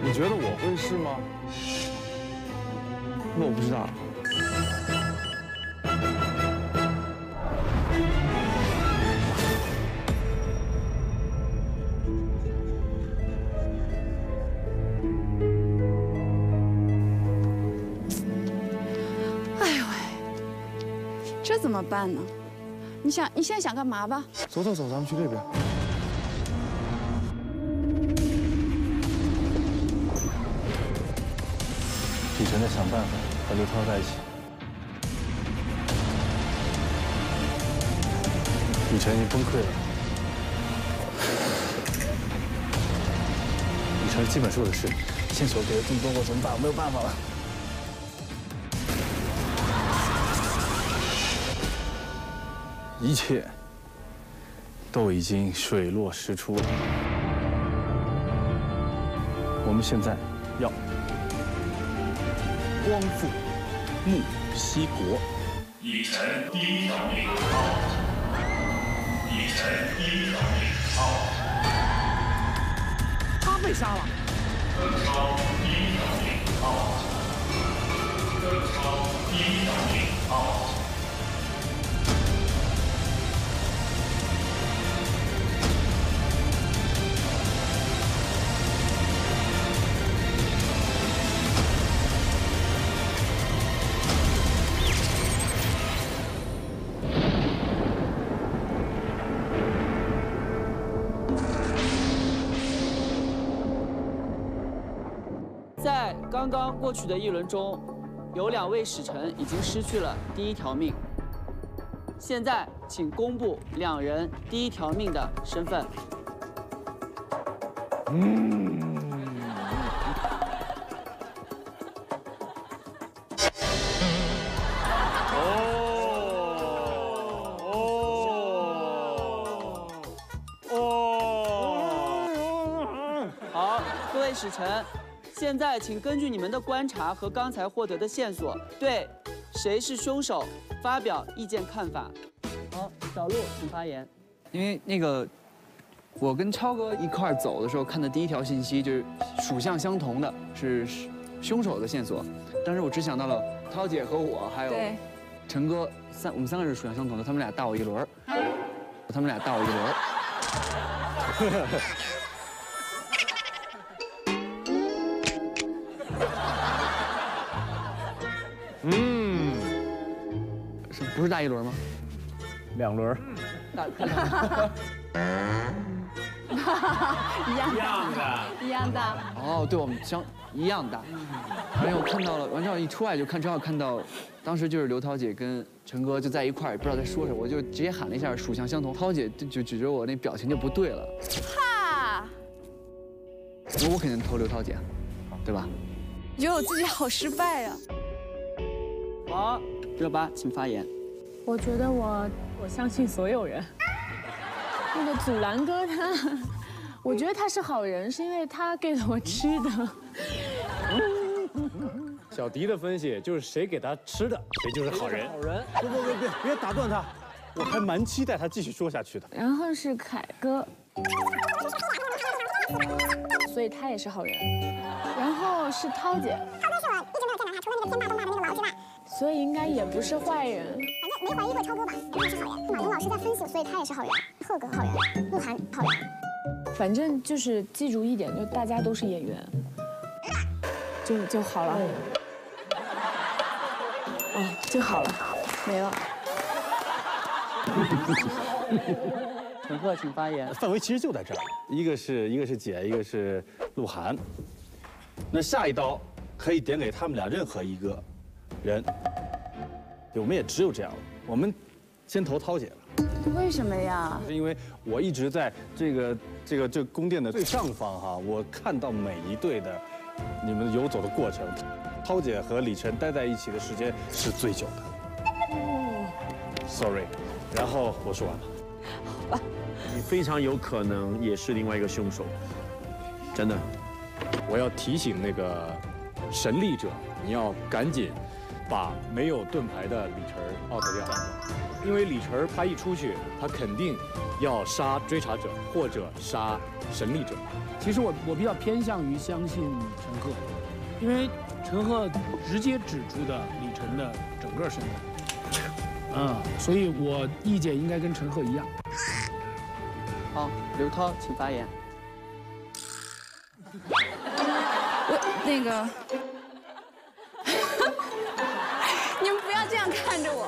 你觉得我会是吗？那我不知道。怎么办呢？你想，你现在想干嘛吧？走走走，咱们去这边。李晨在想办法和刘涛在一起。李晨已经崩溃了。李晨基本是我的事，线索给的这么多，我怎么办？我没有办法了。 一切都已经水落石出了。我们现在要光复木西国。李晨第一条命out。李晨第一条命out。他被杀了。邓超第一条命out。邓超第一条命out。 在刚刚过去的一轮中，有两位使臣已经失去了第一条命。现在，请公布两人第一条命的身份。嗯。哦哦哦！好，各位使臣。 现在，请根据你们的观察和刚才获得的线索，对谁是凶手，发表意见看法。好，小鹿，请发言。因为那个我跟超哥一块走的时候看的第一条信息就是属相相同的，是凶手的线索。当时我只想到了涛姐和我，还有陈哥三，我们三个是属相相同的，他们俩大我一轮，他们俩大我一轮。嗯，是不是大一轮吗？两轮。大一样大，一样大。哦，对，我们相一样大。然后我看到了，完之后一出来就看，正好看到，当时就是刘涛姐跟陈哥就在一块儿，也不知道在说什么，我就直接喊了一下属相相同。涛姐就指着我那表情就不对了。哈！我肯定投刘涛姐，对吧？你觉得我自己好失败呀？ 好，热巴，请发言。我觉得我，我相信所有人。那个祖蓝哥他，我觉得他是好人，是因为他给了我吃的。小迪的分析就是谁给他吃的，谁就是好人。好人，别别别别别打断他，我还蛮期待他继续说下去的。然后是凯哥，所以他也是好人。然后是涛姐。 所以应该也不是坏人，反正没怀疑过超哥吧，他是好人。马龙老师在分析，所以他也是好人。贺哥好人，鹿晗好人。反正就是记住一点，就大家都是演员，就就好了。哦，就好了，没了。陈赫，请发言。范围其实就在这儿，一个是一个是姐，一个是鹿晗。那下一刀可以点给他们俩任何一个。 人，对，我们也只有这样了。我们先投涛姐了，为什么呀？是因为我一直在这个这个这宫殿的最上方哈、啊，我看到每一队的你们游走的过程。涛姐和李晨待在一起的时间是最久的。哦 ，sorry， 然后我说完了。好吧，你非常有可能也是另外一个凶手，真的。我要提醒那个神力者，你要赶紧。 把没有盾牌的李晨 out 掉，因为李晨他一出去，他肯定要杀追查者或者杀神力者。其实我我比较偏向于相信陈赫，因为陈赫直接指出的李晨的整个身份，嗯，所以我意见应该跟陈赫一样。好，刘涛，请发言。我那个。 你们不要这样看着我，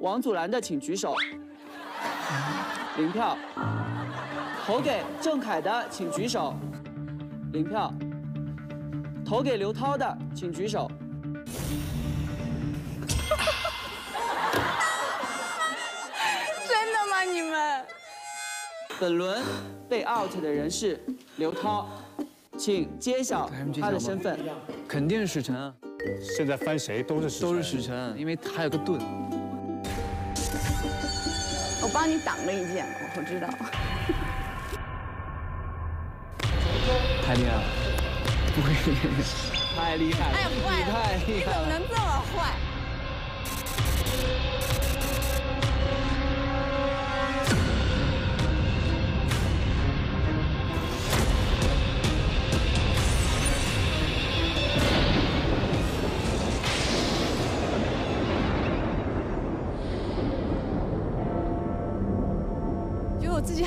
王祖蓝的请举手，零票；投给郑恺的请举手，零票；投给刘涛的请举手。真的吗？你们？本轮被 out 的人是刘涛，请揭晓他的身份。肯定是陈啊。 现在翻谁都是都是许晨，因为他有个盾。我帮你挡了一剑，我知道。太厉害了，不会，太厉害了，太坏了，太厉害了，你怎么能这么坏？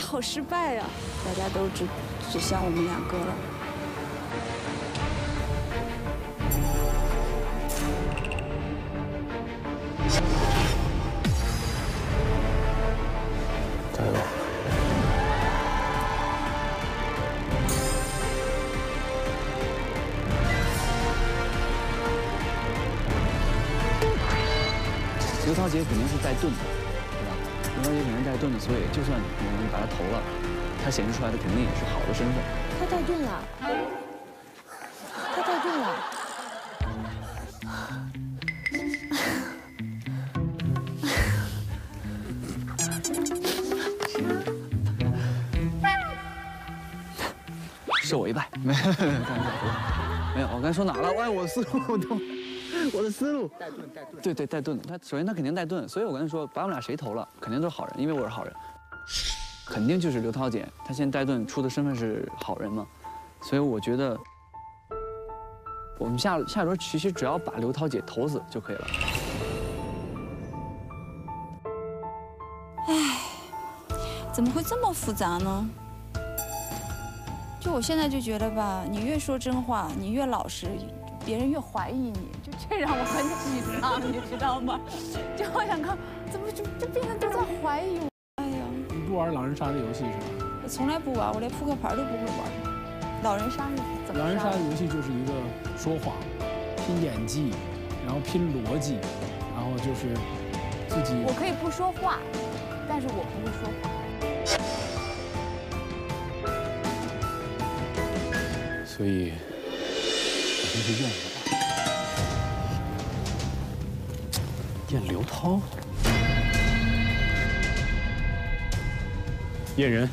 好失败呀、啊！大家都只只向我们两个了。加油！超杰肯定是带盾的，对吧？杨超杰肯定带盾的，所以就算我们把他投了，他显示出来的肯定也是好的身份。他带盾了，他带盾了。受我一拜，没有，没有，我刚才说哪了？哎，我思路都。 我的思路，带盾带盾，对对带盾。他首先他肯定带盾，所以我跟他说，把我们俩谁投了，肯定都是好人，因为我是好人，肯定就是刘涛姐。她现在带盾出的身份是好人嘛，所以我觉得我们下下轮其实只要把刘涛姐投死就可以了。唉，怎么会这么复杂呢？就我现在就觉得吧，你越说真话，你越老实。 别人越怀疑你，就这让我很沮丧，你知道吗？就我想看，怎么就就变成都在怀疑我？哎呀！你不玩狼人杀的游戏是吧？我从来不玩，我连扑克牌都不会玩。狼人杀是怎么？狼人杀的游戏就是一个说谎、拼演技，然后拼逻辑，然后就是自己。我可以不说话，但是我不会说话。所以。 就是燕子，燕刘涛，燕人，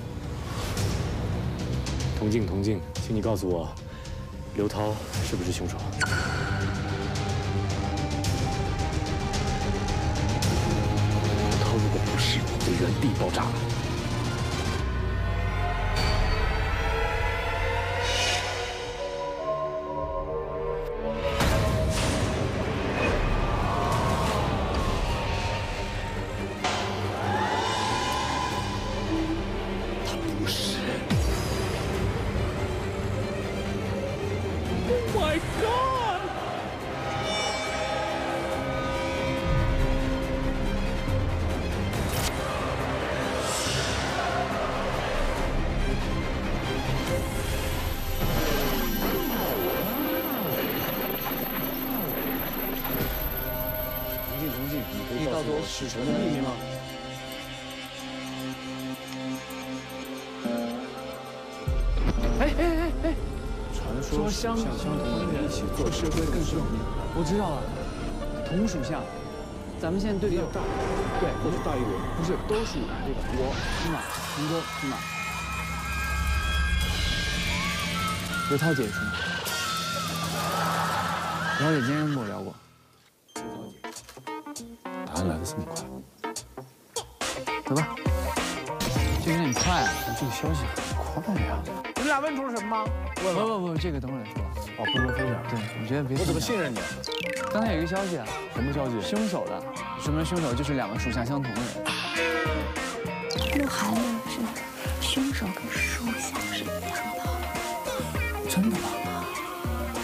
佟静，佟静，请你告诉我，刘涛是不是凶手？刘涛如果不是，我得原地爆炸了。 是什么秘密吗？哎哎哎哎！传说相同的人一起做事会更顺利。我知道了，同属下，咱们现在对立有大，对，都是大一轮，不是都属这个我司马洪州司马。刘涛姐也是吗？刘涛姐今天跟我聊过。 来的这么快，走吧。这有点快啊！这个消息很快呀。你们俩问出了什么吗？不不不，这个等会儿再说。哦，不能分享。对，我觉得别。我怎么信任你？刚才有一个消息啊。什么消息？凶手的，说明凶手就是两个属下相同的人。鹿晗呢？是凶手跟属下是一样的。真的吗？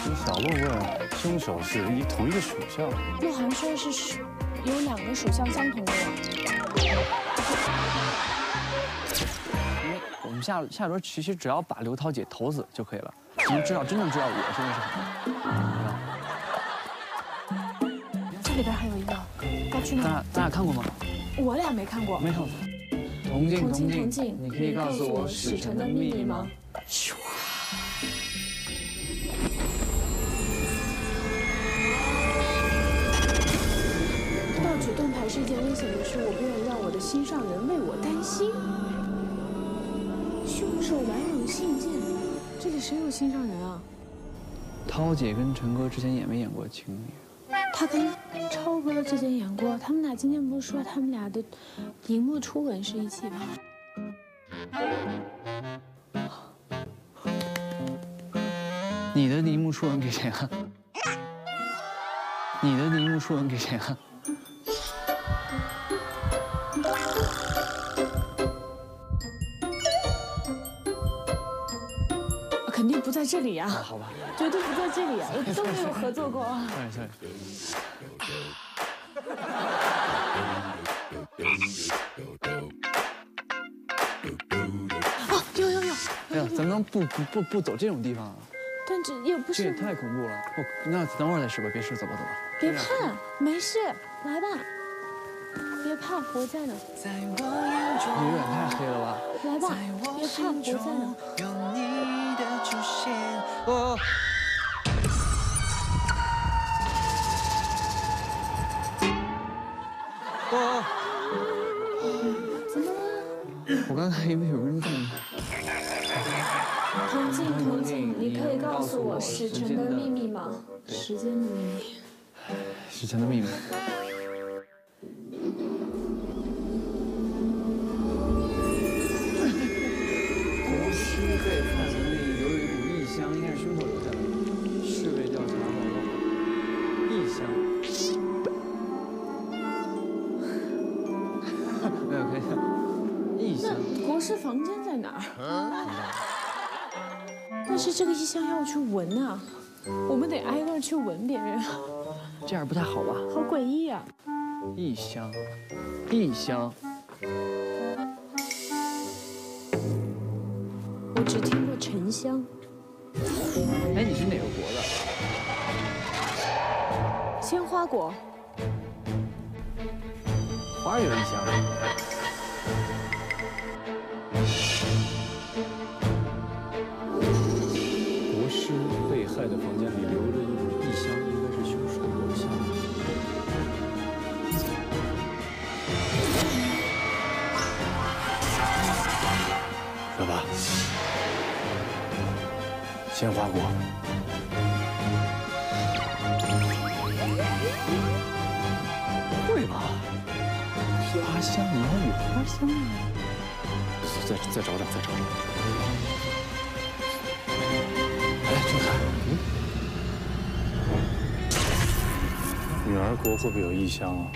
你小问问，凶手是一同一个属下。鹿晗说的是。 有两个属相相同的人。我们下下轮其实只要把刘涛姐投死就可以了。你们知道真正知道我真的是好人。这里边还有一个，该去哪？咱俩咱俩看过吗？我俩没看过。没看过。佟静，佟静，你可以告诉我史晨的秘密吗？ 断牌是一件危险的事，我不愿让我的心上人为我担心。凶手来往信件，这里谁有心上人啊？涛姐跟陈哥之前演没演过情侣？他跟超哥之前演过，他们俩今天不是说他们俩的荧幕初吻是一起吗？你的荧幕初吻给谁了？你的荧幕初吻给谁了？ 肯定不在这里呀、啊，好吧，绝对不在这里呀、啊，我都没有合作过。算了算了。啊，有有有！哎呀，咱们能不不不不走这种地方啊？但这也不是，这也太恐怖了。我那等会儿再试吧，别试，走吧走吧。别怕，没事，来吧。怕，佛在哪？你有点太黑了吧？来吧，别怕，佛在哪？哦。 哦，怎么了？我刚才以为有人动你。童静，童静，你可以告诉我时辰的秘密吗？时间的秘密。时辰的秘密。从心肺范围内有一股异香，应该是胸口留下的。世卫调查报告，异香。 国师房间在哪儿？但是这个异香要去闻啊，我们得挨个去闻别人。这样不太好吧？好诡异啊！异香，异香。我只听过沉香。哎，你是哪个国的？鲜花国。花有异香。 国师被害的房间里留着一股异香，应该是凶手留下的。老爸，鲜花果。对吧？花香鸟语花香啊！ 再再找找，再找找。哎，郑恺，嗯，女儿国会不会有异香啊？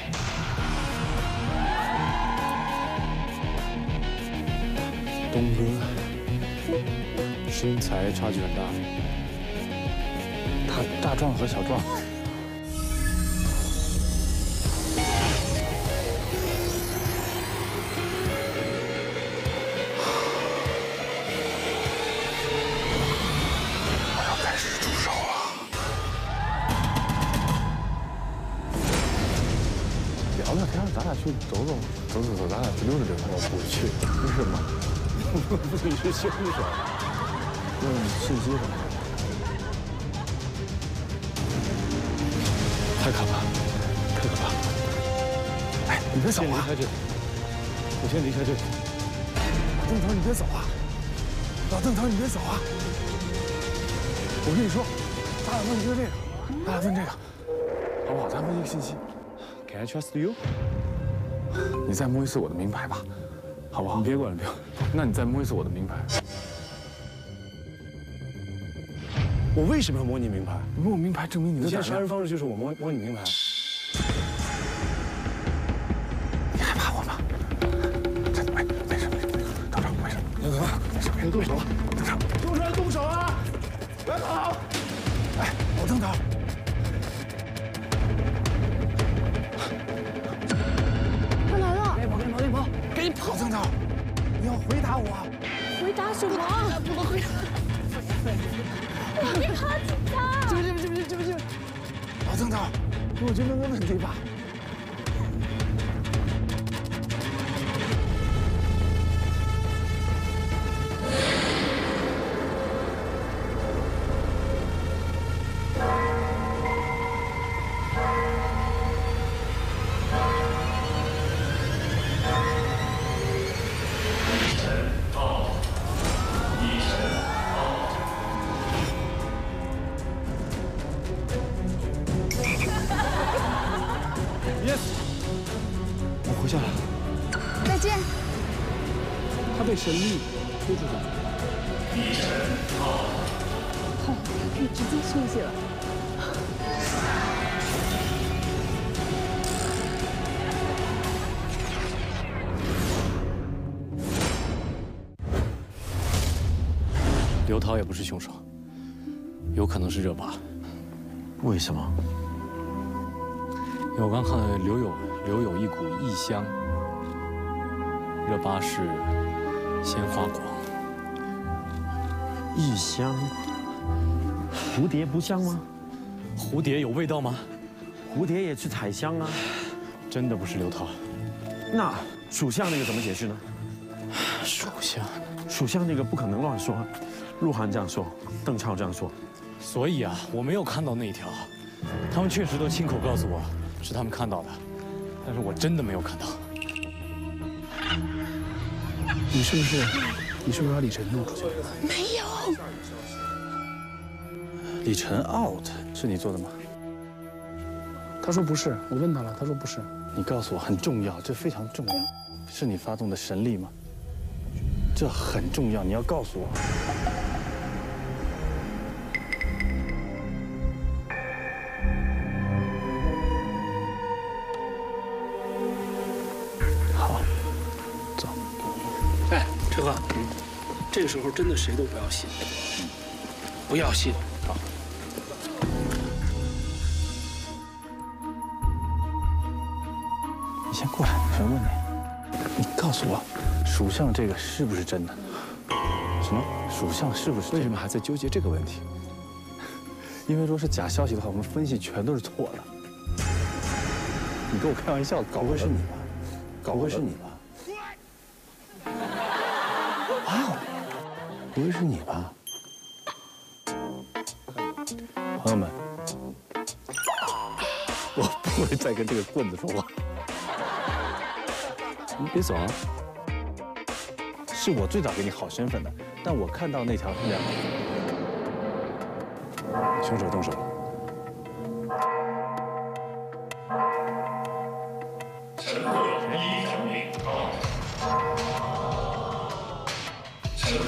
东哥身材差距很大，他大壮和小壮。 去走走，走走走，咱俩去溜达溜达。我不去，为什么？不许去凶手。问信息什么的。太可怕了，太可怕了！哎，你别走啊！先离开这里，我先离开这里。老邓头，你别走啊！老邓头，你别走啊！我跟你说，咱俩问的就是这个，咱俩问这个，好不好？咱问一个信息。Can I trust you? 你再摸一次我的名牌吧，好不好？你别管了，别管了。那你再摸一次我的名牌。我为什么要摸你名牌？你摸我名牌证明你的假。你的杀人方式就是我摸摸你名牌。你害怕我吗？真的没没事没事，等等没事。别动手，没事别动手，动手，动手动手啊！别跑！哎，我等等。 老邓头，你要回答我。回答什么？不能回答。我别怕警察。这边这边这边这边。老邓头，我就问个问题吧。神秘推出来，好，可以直接休息了。刘涛也不是凶手，有可能是热巴。为什么？因为我刚看到刘有刘有一股异香，热巴是。 鲜花果，异香。蝴蝶不香吗？蝴蝶有味道吗？蝴蝶也去采香啊。真的不是刘涛，那属相那个怎么解释呢？属相，属相那个不可能乱说。鹿晗这样说，邓超这样说，所以啊，我没有看到那一条，他们确实都亲口告诉我是他们看到的，但是我真的没有看到。你是不是，你是不是把李晨弄出去了？没有。李晨 out 是你做的吗？ 他说不是，我问他了，他说不是。你告诉我，很重要，这非常重要，是你发动的神力吗？这很重要，你要告诉我。好，走。哎，车哥，嗯、这个时候真的谁都不要信，不要信。好。 你先过来，有什么问题？你告诉我，属相这个是不是真的？什么？属相是不是真的？为什么还在纠结这个问题？因为如果是假消息的话，我们分析全都是错的。你跟我开玩笑，搞不会是你吧？搞不会是你吧？哇哦，不会是你吧？朋友们，我不会再跟这个棍子说话。 你别走啊！是我最早给你好身份的，但我看到那条是这样的。凶手动手了！陈赫一等领号，陈赫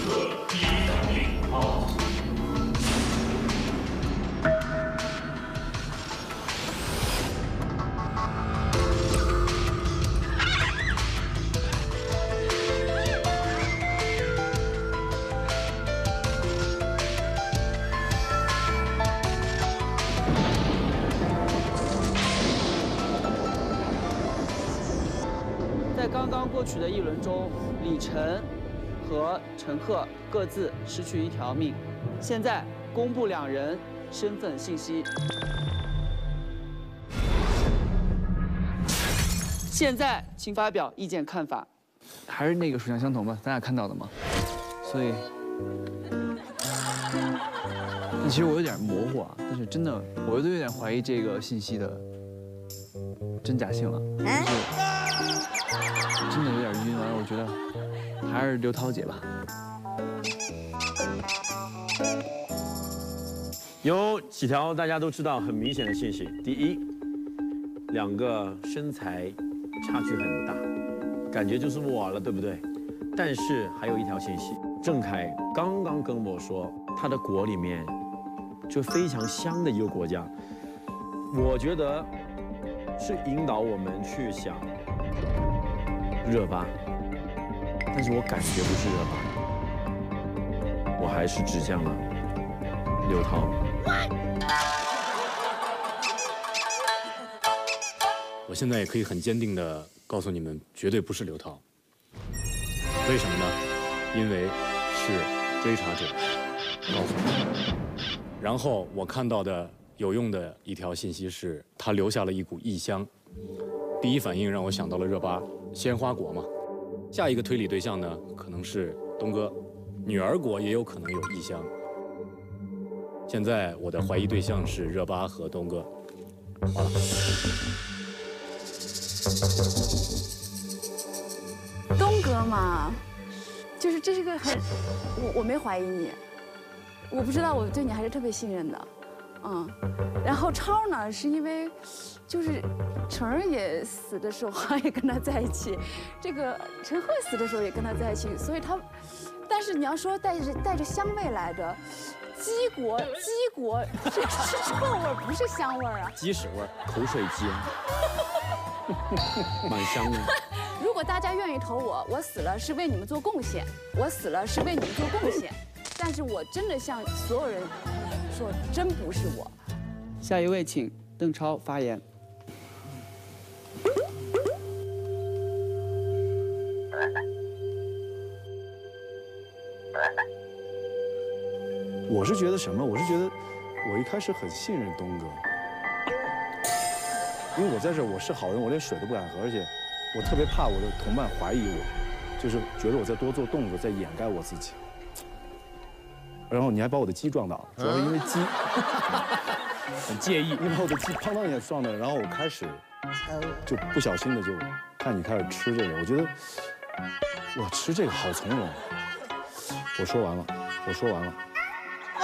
一等领号。过去的一轮中，李晨和陈赫各自失去一条命。现在公布两人身份信息。现在请发表意见看法。还是那个属相相同吧，咱俩看到的嘛。所以，但其实我有点模糊啊，但是真的我都有点怀疑这个信息的真假性了。嗯 真的有点晕，完了，我觉得还是刘涛姐吧。有几条大家都知道很明显的信息：第一，两个身材差距很大，感觉就是我了，对不对？但是还有一条信息，郑恺刚刚跟我说，他的国里面就非常香的一个国家，我觉得是引导我们去想。 热巴，但是我感觉不是热巴，我还是指向了刘涛。我现在也可以很坚定的告诉你们，绝对不是刘涛。为什么呢？因为是追查者告诉我。然后我看到的有用的一条信息是，他留下了一股异香。第一反应让我想到了热巴。 鲜花国嘛，下一个推理对象呢，可能是东哥，女儿国也有可能有异香。现在我的怀疑对象是热巴和东哥。完了。东哥嘛，就是这是个很，我我没怀疑你，我不知道我对你还是特别信任的，嗯。然后超呢，是因为。 就是成儿也死的时候，好像也跟他在一起；这个陈赫死的时候也跟他在一起，所以他，但是你要说带着带着香味来的，鸡国鸡国这是臭味，不是香味啊，鸡屎味，口水鸡，蛮香的。如果大家愿意投我，我死了是为你们做贡献，我死了是为你们做贡献，但是我真的向所有人说，真不是我。下一位，请邓超发言。 我是觉得什么？我是觉得，我一开始很信任东哥，因为我在这我是好人，我连水都不敢喝，而且我特别怕我的同伴怀疑我，就是觉得我在多做动作，在掩盖我自己。然后你还把我的鸡撞到，主要是因为鸡、啊嗯、很介意，你把我的鸡砰当一下撞到，然后我开始就不小心的就看你开始吃这个，我觉得我吃这个好从容。我说完了，我说完了。啊、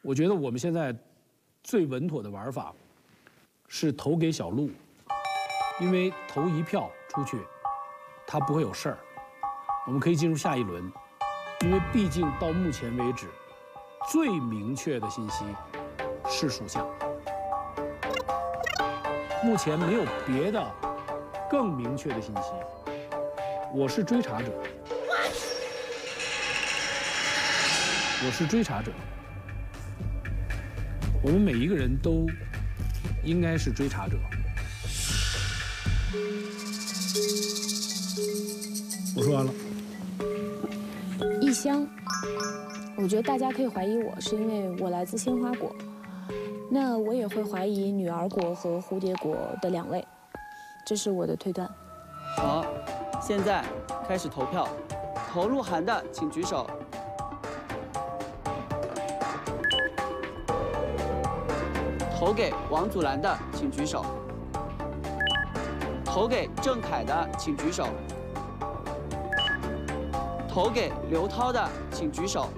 我觉得我们现在最稳妥的玩法。 是投给小鹿，因为投一票出去，他不会有事儿。我们可以进入下一轮，因为毕竟到目前为止，最明确的信息是属相。目前没有别的更明确的信息。我是追查者，我是追查者。我们每一个人都。 应该是追查者。我说完了。异乡，我觉得大家可以怀疑我，是因为我来自鲜花国。那我也会怀疑女儿国和蝴蝶国的两位，这是我的推断。好，现在开始投票，投鹿晗的请举手。 投给王祖蓝的，请举手；投给郑恺的，请举手；投给刘涛的，请举手。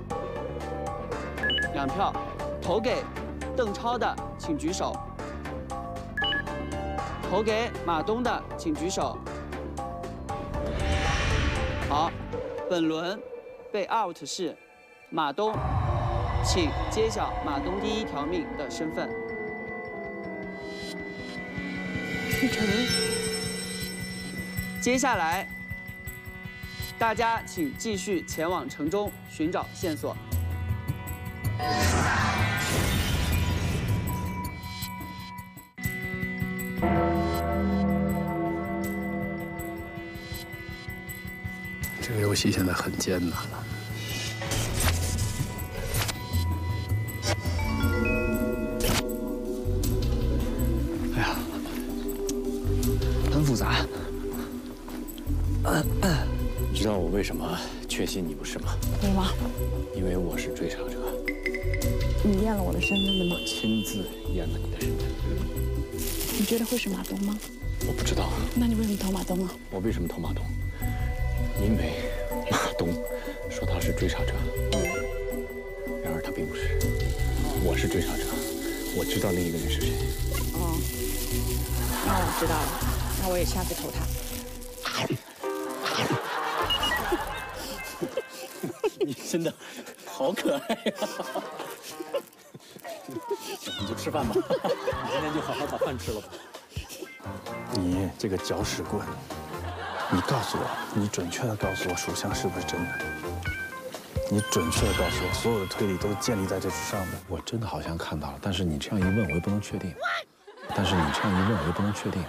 两票。投给邓超的，请举手；投给马东的，请举手。好，本轮被 out 是马东，请揭晓马东第一条命的身份。 接下来，大家请继续前往城中寻找线索。这个游戏现在很艰难了。 你知道我为什么确信你不是吗？为什么？因为我是追查者。你验了我的身份了吗？我亲自验了你的身份。你觉得会是马东吗？我不知道。那你为什么投马东啊？我为什么投马东？因为马东说他是追查者，然而他并不是。我是追查者，我知道另一个人是谁。哦，那我知道了，那我也下次投他。 你真的好可爱呀！你就吃饭吧，你今天就好好把饭吃了吧。你这个搅屎棍，你告诉我，你准确的告诉我属相是不是真的？你准确的告诉我，所有的推理都是建立在这之上的。我真的好像看到了，但是你这样一问，我又不能确定。但是你这样一问，我又不能确定。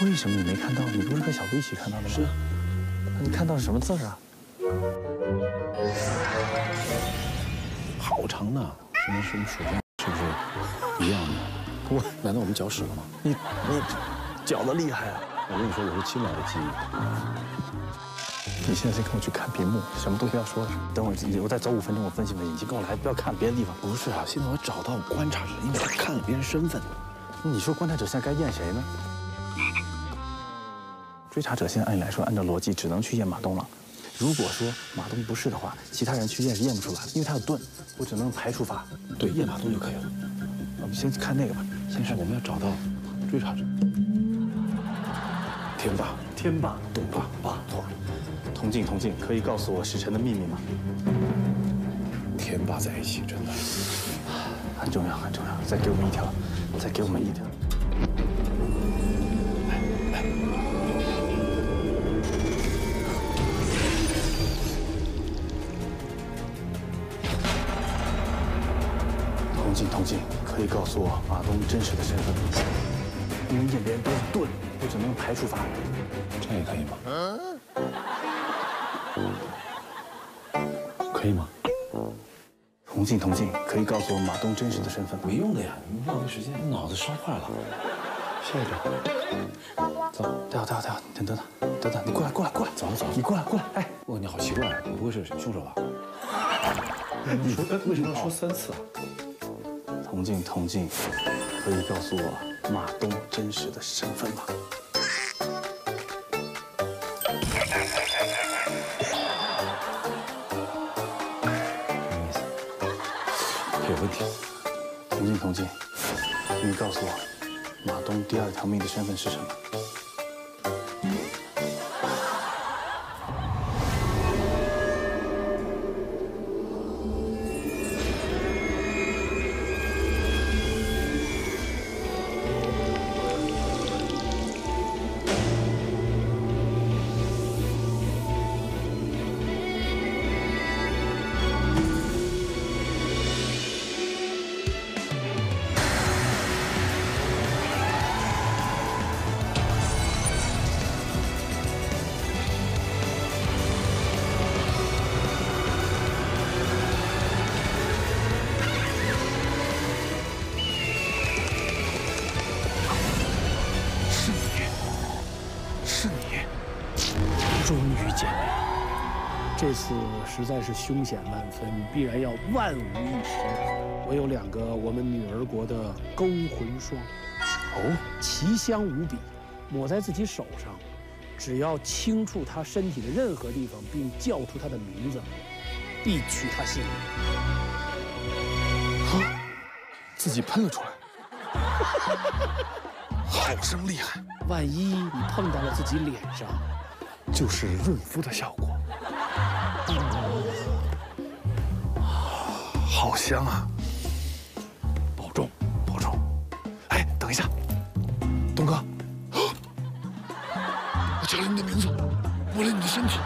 为什么你没看到？你不是跟小姑一起看到的吗？是啊。你看到是什么字啊？ 好长呢，什么什么属相是不是一样的？我难道我们搅屎了吗？你你搅得厉害啊！我跟你说，我是七秒的记忆。你现在先跟我去看屏幕，什么都不要说了。等我，我再走五分钟，我分析分析。你先跟我来，不要看别的地方。不是啊，现在我找到观察者，因为我看了别人身份。你说观察者现在该验谁呢？追查者现在按理来说，按照逻辑只能去验马东了。 如果说马东不是的话，其他人去验是验不出来，因为他有盾，我只能排除法。对，验马东就可以了。我们先看那个吧。先生，我们要找到追查者。天霸，天霸，董霸，霸错。铜镜，铜镜，可以告诉我时辰的秘密吗？天霸在一起，真的很重要，很重要。再给我们一条，再给我们一条。 铜镜可以告诉我马东真实的身份吗？因为验别人都是盾，我只能用排除法。这样也可以吗？嗯、可以吗？铜镜，铜镜可以告诉我马东真实的身份？没用的呀，你浪费时间，脑子烧坏了。谢着。走，待会待会待会，等等等等等，你过来过来过来，走走，你过来过来。哎，哇，你好奇怪，你不会是凶手吧？你为什么要说三次啊？铜镜，铜镜，可以告诉我马东真实的身份吗？ 铜镜，铜镜，你告诉我，马东第二条命的身份是什么？这次实在是凶险万分，必然要万无一失。我有两个我们女儿国的勾魂霜，哦，奇香无比，抹在自己手上，只要轻触她身体的任何地方，并叫出她的名字，必取她性命。啊，自己喷了出来，好生厉害！万一你碰到了自己脸上，就是润肤的效果。 好香啊！保重，保重。哎，等一下，东哥，我叫了你的名字，摸了你的身体。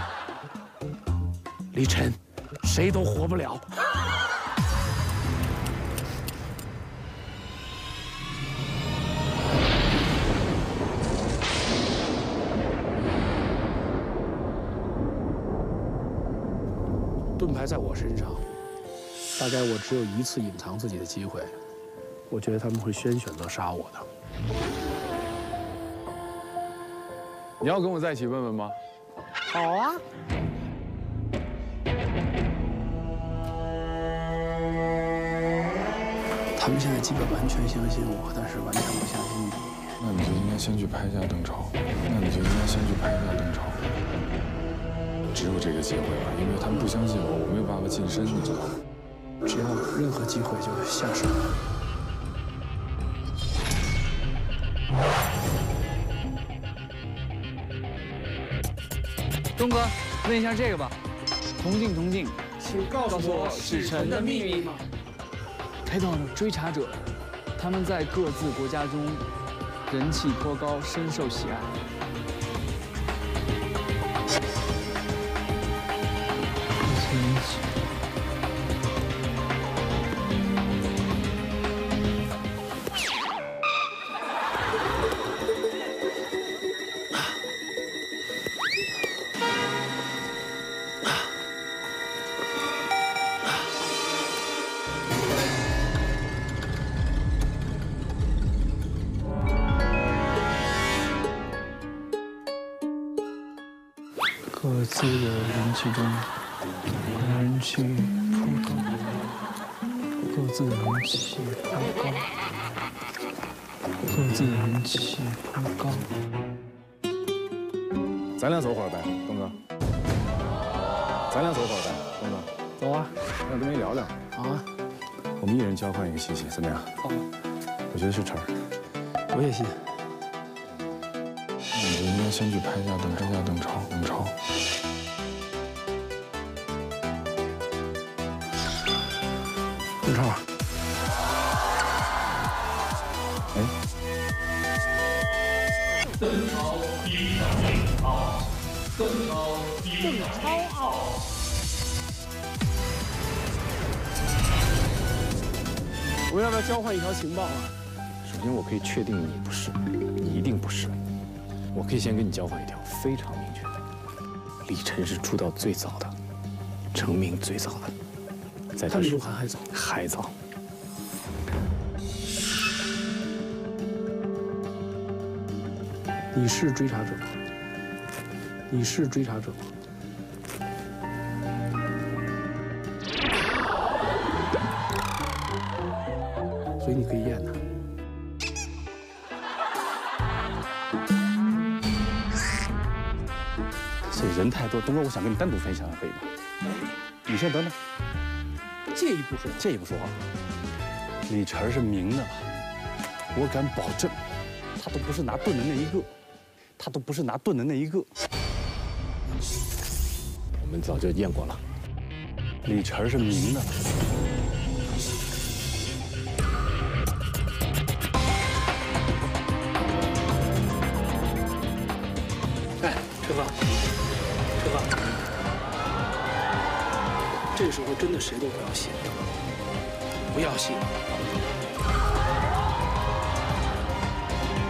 李晨，谁都活不了。盾牌在我身上。 大概我只有一次隐藏自己的机会，我觉得他们会先选择杀我的。你要跟我在一起问问吗？好啊。他们现在基本完全相信我，但是完全不相信你。那你就应该先去拍下邓超，那你就应该先去拍下邓超。 只有这个机会了，因为他们不相信我，我没有办法近身，你知道吗？只要有任何机会就下手。东哥，问一下这个吧，铜镜，铜镜，请告诉我史晨的秘密吗？开动追查者，他们在各自国家中人气颇高，深受喜爱。 各自的人气中，人气颇高，各自的人气颇高，各自的人气颇高。咱俩走会儿呗，东哥。咱俩走会儿呗，东哥。走啊，让东哥聊聊。好啊。我们一人交换一个信息，怎么样？好。我觉得是晨儿。我也信。 你就应该先去拍下邓超，下邓超，邓超。邓超。哎。邓超一定傲，邓超一定傲。我们要不要交换一条情报啊？首先，我可以确定你不是，你一定不是。 我可以先跟你交换一条非常明确的：李晨是出道最早的，成名最早的，在他比鹿晗还早，还早。你是追查者吗？你是追查者吗？ 所以你可以验他。 这人太多，等会儿我想跟你单独分享，可以吗？你先等等，借一步说，借一步说啊。李晨是明的吧？我敢保证，他都不是拿盾的那一个，他都不是拿盾的那一个。我们早就验过了，李晨是明的吧？哎，车芳。 这个时候真的谁都不要信，不要信。东哥，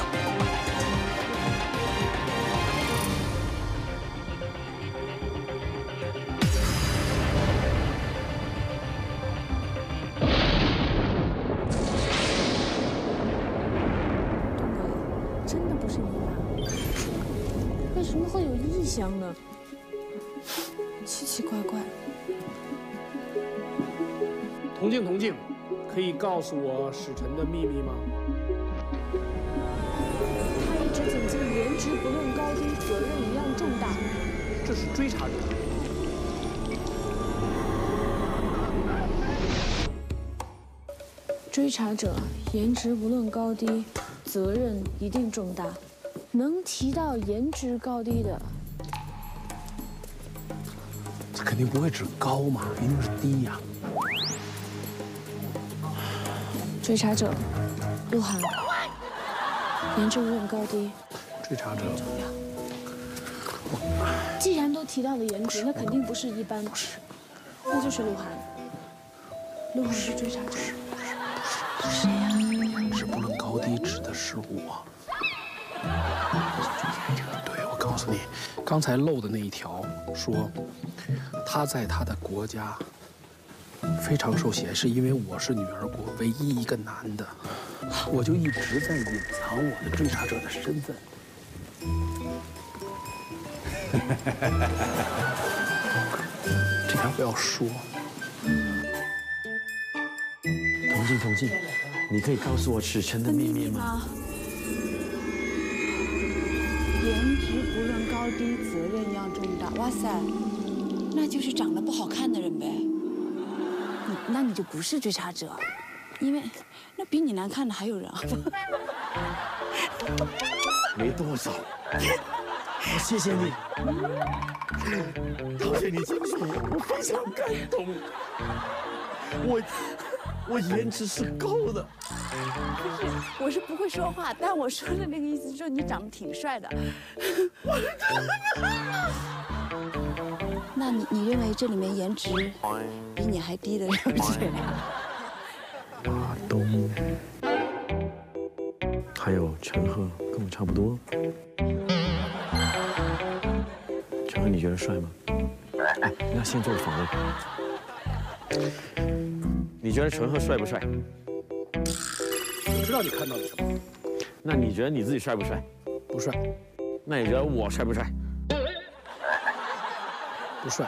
真的不是你吧？为什么会有异香呢？奇奇怪怪。 同镜，同镜，可以告诉我史晨的秘密吗？他一直谨记人质不论高低，责任一样重大。这是追查者。追查者颜值不论高低，责任一定重大。能提到颜值高低的，他肯定不会指高嘛，一定是低呀。 追查者，鹿晗，颜值无论高低。追查者重要。既然都提到了颜值，那肯定不是一般，那就是鹿晗。鹿晗是追查者。不是呀？颜值不论高低指的是我。对，我告诉你，刚才漏的那一条说，他在他的国家。 非常受嫌，是因为我是女儿国唯一一个男的，我就一直在隐藏我的追查者的身份。这条不要说。同进同进，你可以告诉我史晨的秘密吗？颜值不论高低，责任要重大。哇塞，那就是长得不好看的人呗。 那你就不是追查者，因为那比你难看的还有人啊！没多少，我谢谢你，陶姐，你真是我非常感动。我我颜值是高的，不是，我是不会说话，但我说的那个意思就是你长得挺帅的。那你你认为这里面颜值比你还低的有谁啊？马东，还有陈赫，跟我差不多。陈赫，你觉得帅吗？哎，那现在做个访问，你觉得陈赫帅不帅？我知道你看到了什么。那你觉得你自己帅不帅？不帅。那你觉得我帅不帅？ 不帅，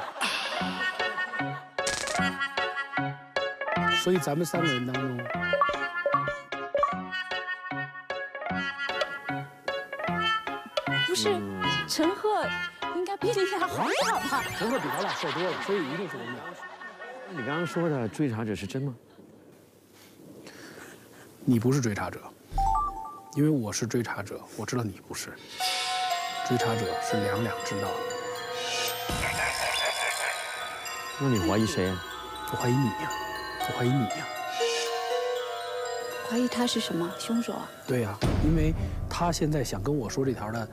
所以咱们三个人当中，不是陈赫应该比你俩好看吧？陈赫比咱俩帅多了，所以一定是我们俩。你刚刚说的追查者是真吗？你不是追查者，因为我是追查者，我知道你不是。追查者是两两知道的。 那你怀疑谁呀、啊？我怀疑你呀、啊，我怀疑你呀、啊。怀疑他是什么凶手啊？对呀、啊，因为他现在想跟我说这条的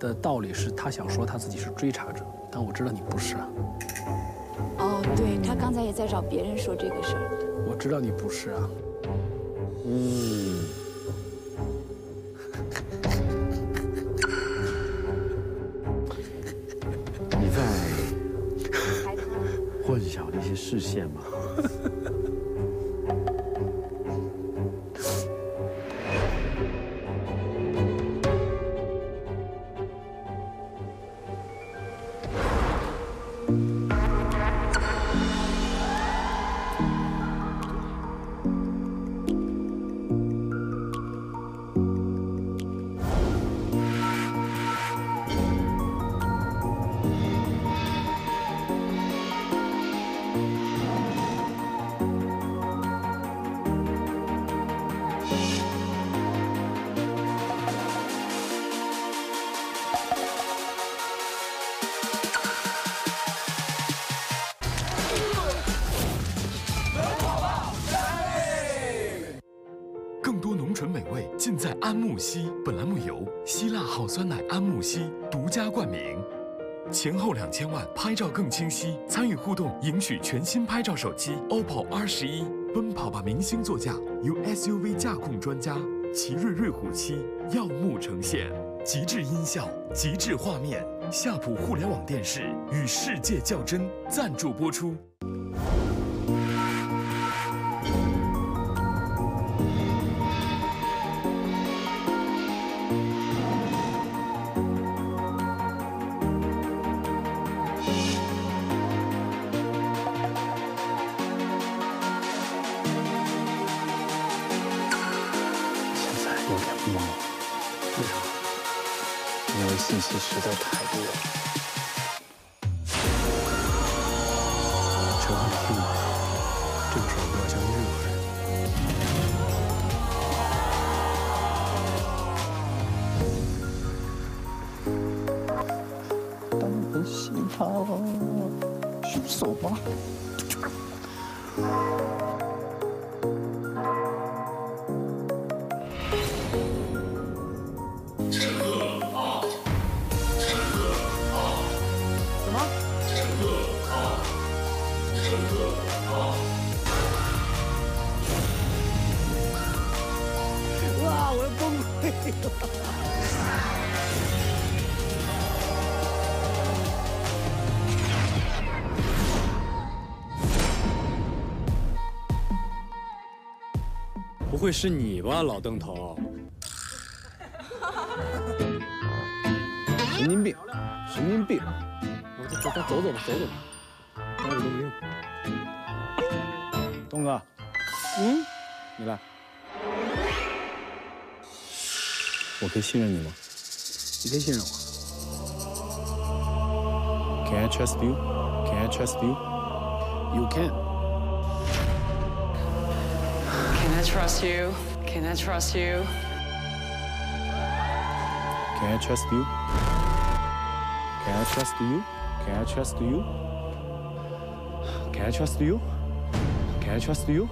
的道理是他想说他自己是追查者，但我知道你不是啊。哦，对他刚才也在找别人说这个事儿。我知道你不是啊。嗯。你在。 混淆了一些视线嘛。安慕希。本栏目由希腊好酸奶安慕希独家冠名。前后两千万，拍照更清晰。参与互动，赢取全新拍照手机 O P P O R 十一。奔跑吧明星座驾，由 S U V 驾控专家奇瑞瑞虎七耀目呈现，极致音效，极致画面。夏普互联网电视与世界较真赞助播出。 信息实在太多了，陈汉卿正手要将日本人当然喜欢了，凶手吧。 不会是你吧，老邓头？神经病，神经病！我走，咱走走吧，走走吧。哪有那么硬？东哥，嗯，你来。 我可以信任你吗？你可以信任我。Can I trust you? Can I trust you? You can. Can I trust you? Can I trust you? Can I trust you? Can I trust you? Can I trust you? Can I trust you? Can I trust you?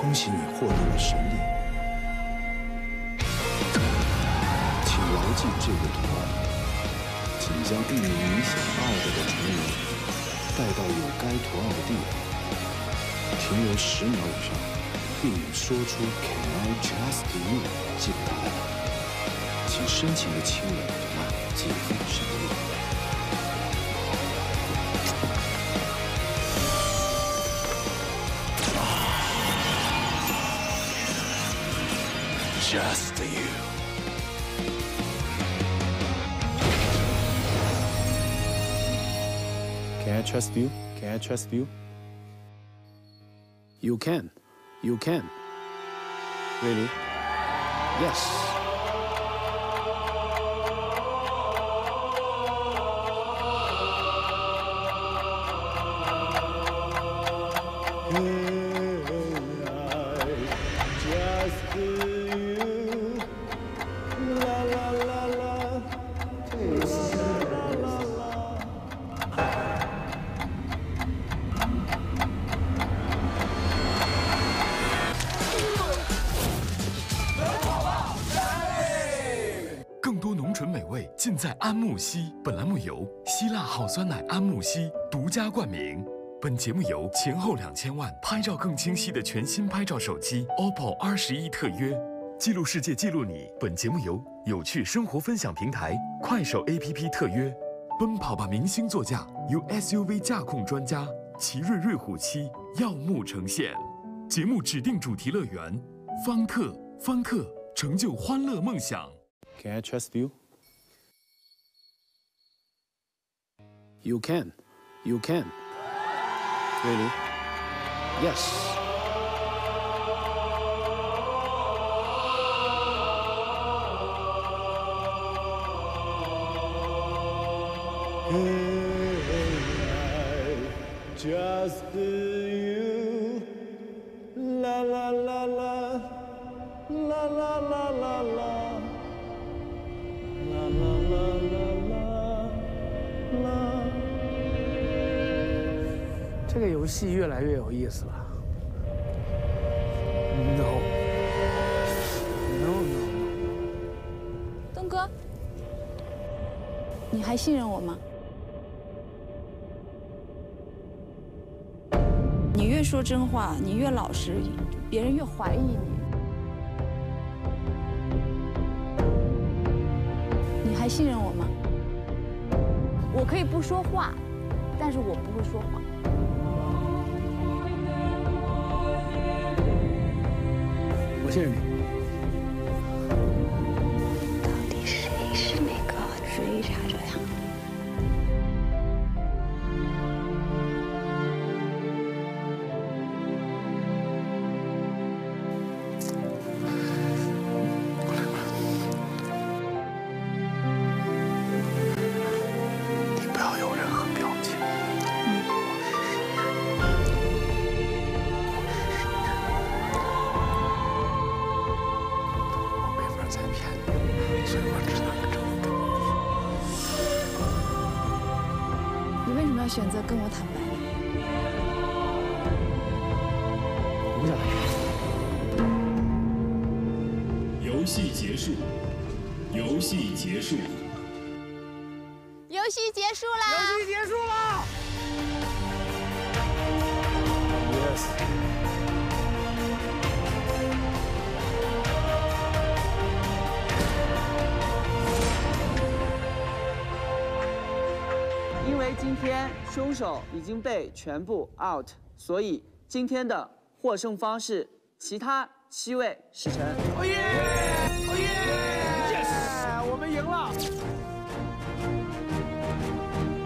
恭喜你获得了神力，请牢记这个图案，请将一名你想爱的的成员带到有该图案的地方，停留十秒以上，并说出 "Can I trust you" 即可答案，请深情的亲吻图案及神力。 Just you. Can I trust you? Can I trust you? You can. You can. Really? Yes.尽在安慕希。本栏目由希腊好酸奶安慕希独家冠名。本节目由前后两千万拍照更清晰的全新拍照手机 O P P O R 十一特约，记录世界，记录你。本节目由有趣生活分享平台快手 A P P 特约，奔跑吧明星座驾由 S U V 驾控专家奇瑞瑞虎七耀目呈现，节目指定主题乐园方特方特成就欢乐梦想。Can I trust you? You can. You can. Really? Yes. Can I trust you? La la la la. 这个游戏越来越有意思了。No，No，No，No。东哥，你还信任我吗？你越说真话，你越老实，别人越怀疑你。你还信任我吗？我可以不说话，但是我不会说谎。 我信任你。到底谁是那个追查者呀？过来，过来。你不要有任何表情。嗯。 选择跟我坦白。停下来。游戏结束。游戏结束。游戏结束啦！游戏结束啦 ！Yes。因为今天。 凶手已经被全部 out， 所以今天的获胜方是其他七位使臣。哦耶！哦耶 ！Yes， 我们赢了。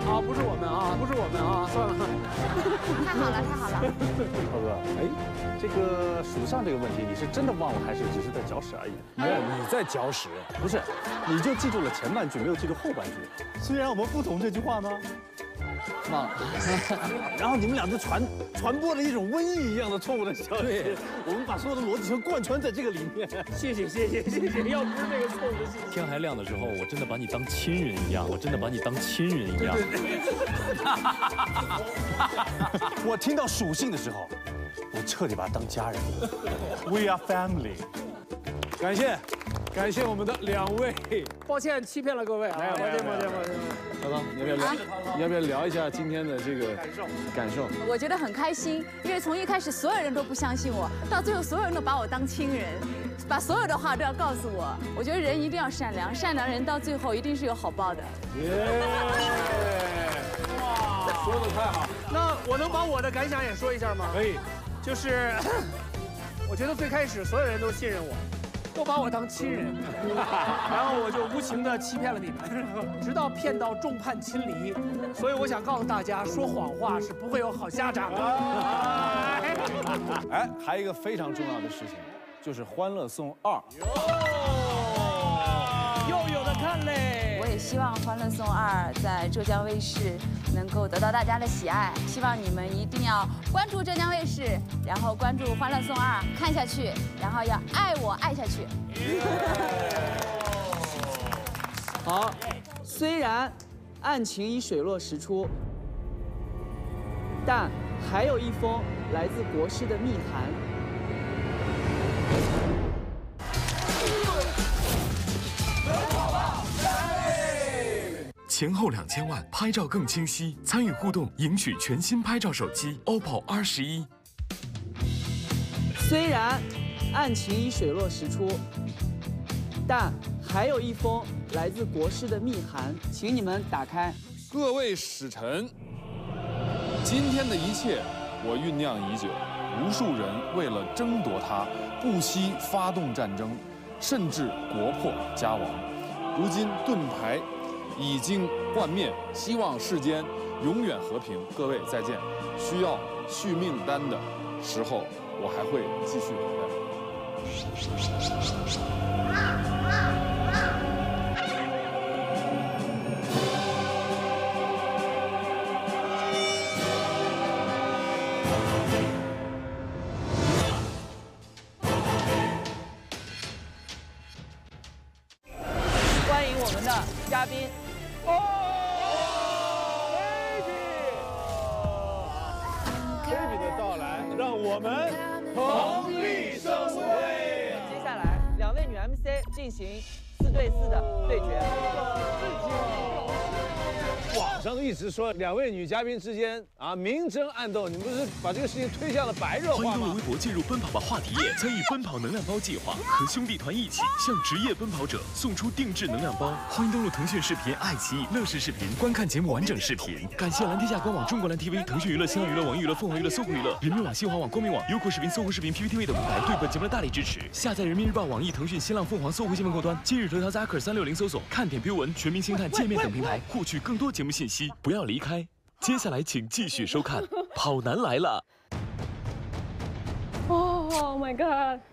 啊，不是我们啊，不是我们啊，算了。太好了，太好了。涛哥，哎，这个属相这个问题，你是真的忘了，还是只是在搅屎而已？没有，你在搅屎。不是，你就记住了前半句，没有记住后半句。虽然我们不懂这句话呢。 忘了，然后你们俩就传传播了一种瘟疫一样的错误的消息。对，我们把所有的逻辑全贯穿在这个里面。谢谢谢谢谢谢，要不是这个错误的信息。天还亮的时候，我真的把你当亲人一样，我真的把你当亲人一样。对对对。我听到属性的时候，我彻底把他当家人。We are family。感谢，感谢我们的两位。抱歉欺骗了各位。没有，抱歉抱歉抱歉。 涛涛，你要不要聊？你要不要聊一下今天的这个感受？感受？我觉得很开心，因为从一开始所有人都不相信我，到最后所有人都把我当亲人，把所有的话都要告诉我。我觉得人一定要善良，善良人到最后一定是有好报的。耶！哇，说的太好。那我能把我的感想也说一下吗？可以。就是，我觉得最开始所有人都信任我。 都把我当亲人，然后我就无情的欺骗了你们，直到骗到众叛亲离。所以我想告诉大家，说谎话是不会有好下场的。哎，还有一个非常重要的事情，就是《欢乐颂二》又有的看嘞。我也希望《欢乐颂二》在浙江卫视能够得到大家的喜爱，希望你们一定要关注浙江卫视。 然后关注《欢乐颂二》，看下去，然后要爱我爱下去。好，虽然案情已水落石出，但还有一封来自国师的密函。前后两千万，拍照更清晰。参与互动，赢取全新拍照手机 O P P O 二十一。 虽然案情已水落石出，但还有一封来自国师的密函，请你们打开。各位使臣，今天的一切我酝酿已久，无数人为了争夺它，不惜发动战争，甚至国破家亡。如今盾牌已经幻灭，希望世间永远和平。各位再见。需要续命丹的时候。 我还会继续等待。们的嘉宾。哦 ，Baby，Baby 的到来让我们同力生威。接下来，两位女 M C 进行四对四的对决。网上一直说两位女嘉宾之间啊明争暗斗，你们不是把这个事情推向了白热化吗？欢迎各位微博进入奔跑吧话题页，参与奔跑能量包计划，和兄弟团一起向职业奔跑者送出定制能量包。欢迎登录腾讯视频、爱奇艺、乐视视频观看节目完整视频。感谢蓝天下官网、中国蓝 T V、腾讯娱乐、新浪娱乐、网易娱乐、凤凰娱乐、搜狐娱乐、人民网、新华网、光明网、优酷视频、搜狐视频、P P T V 等平台对本节目的大力支持。下载人民日报、网易、腾讯、新浪、凤凰、搜狐新闻客户端、今日头条、Zaker 三六零搜索、看点、标文、全民星探、界面等平台获取更多节目信息。不要离开，接下来请继续收看《跑男来了》。Oh my god！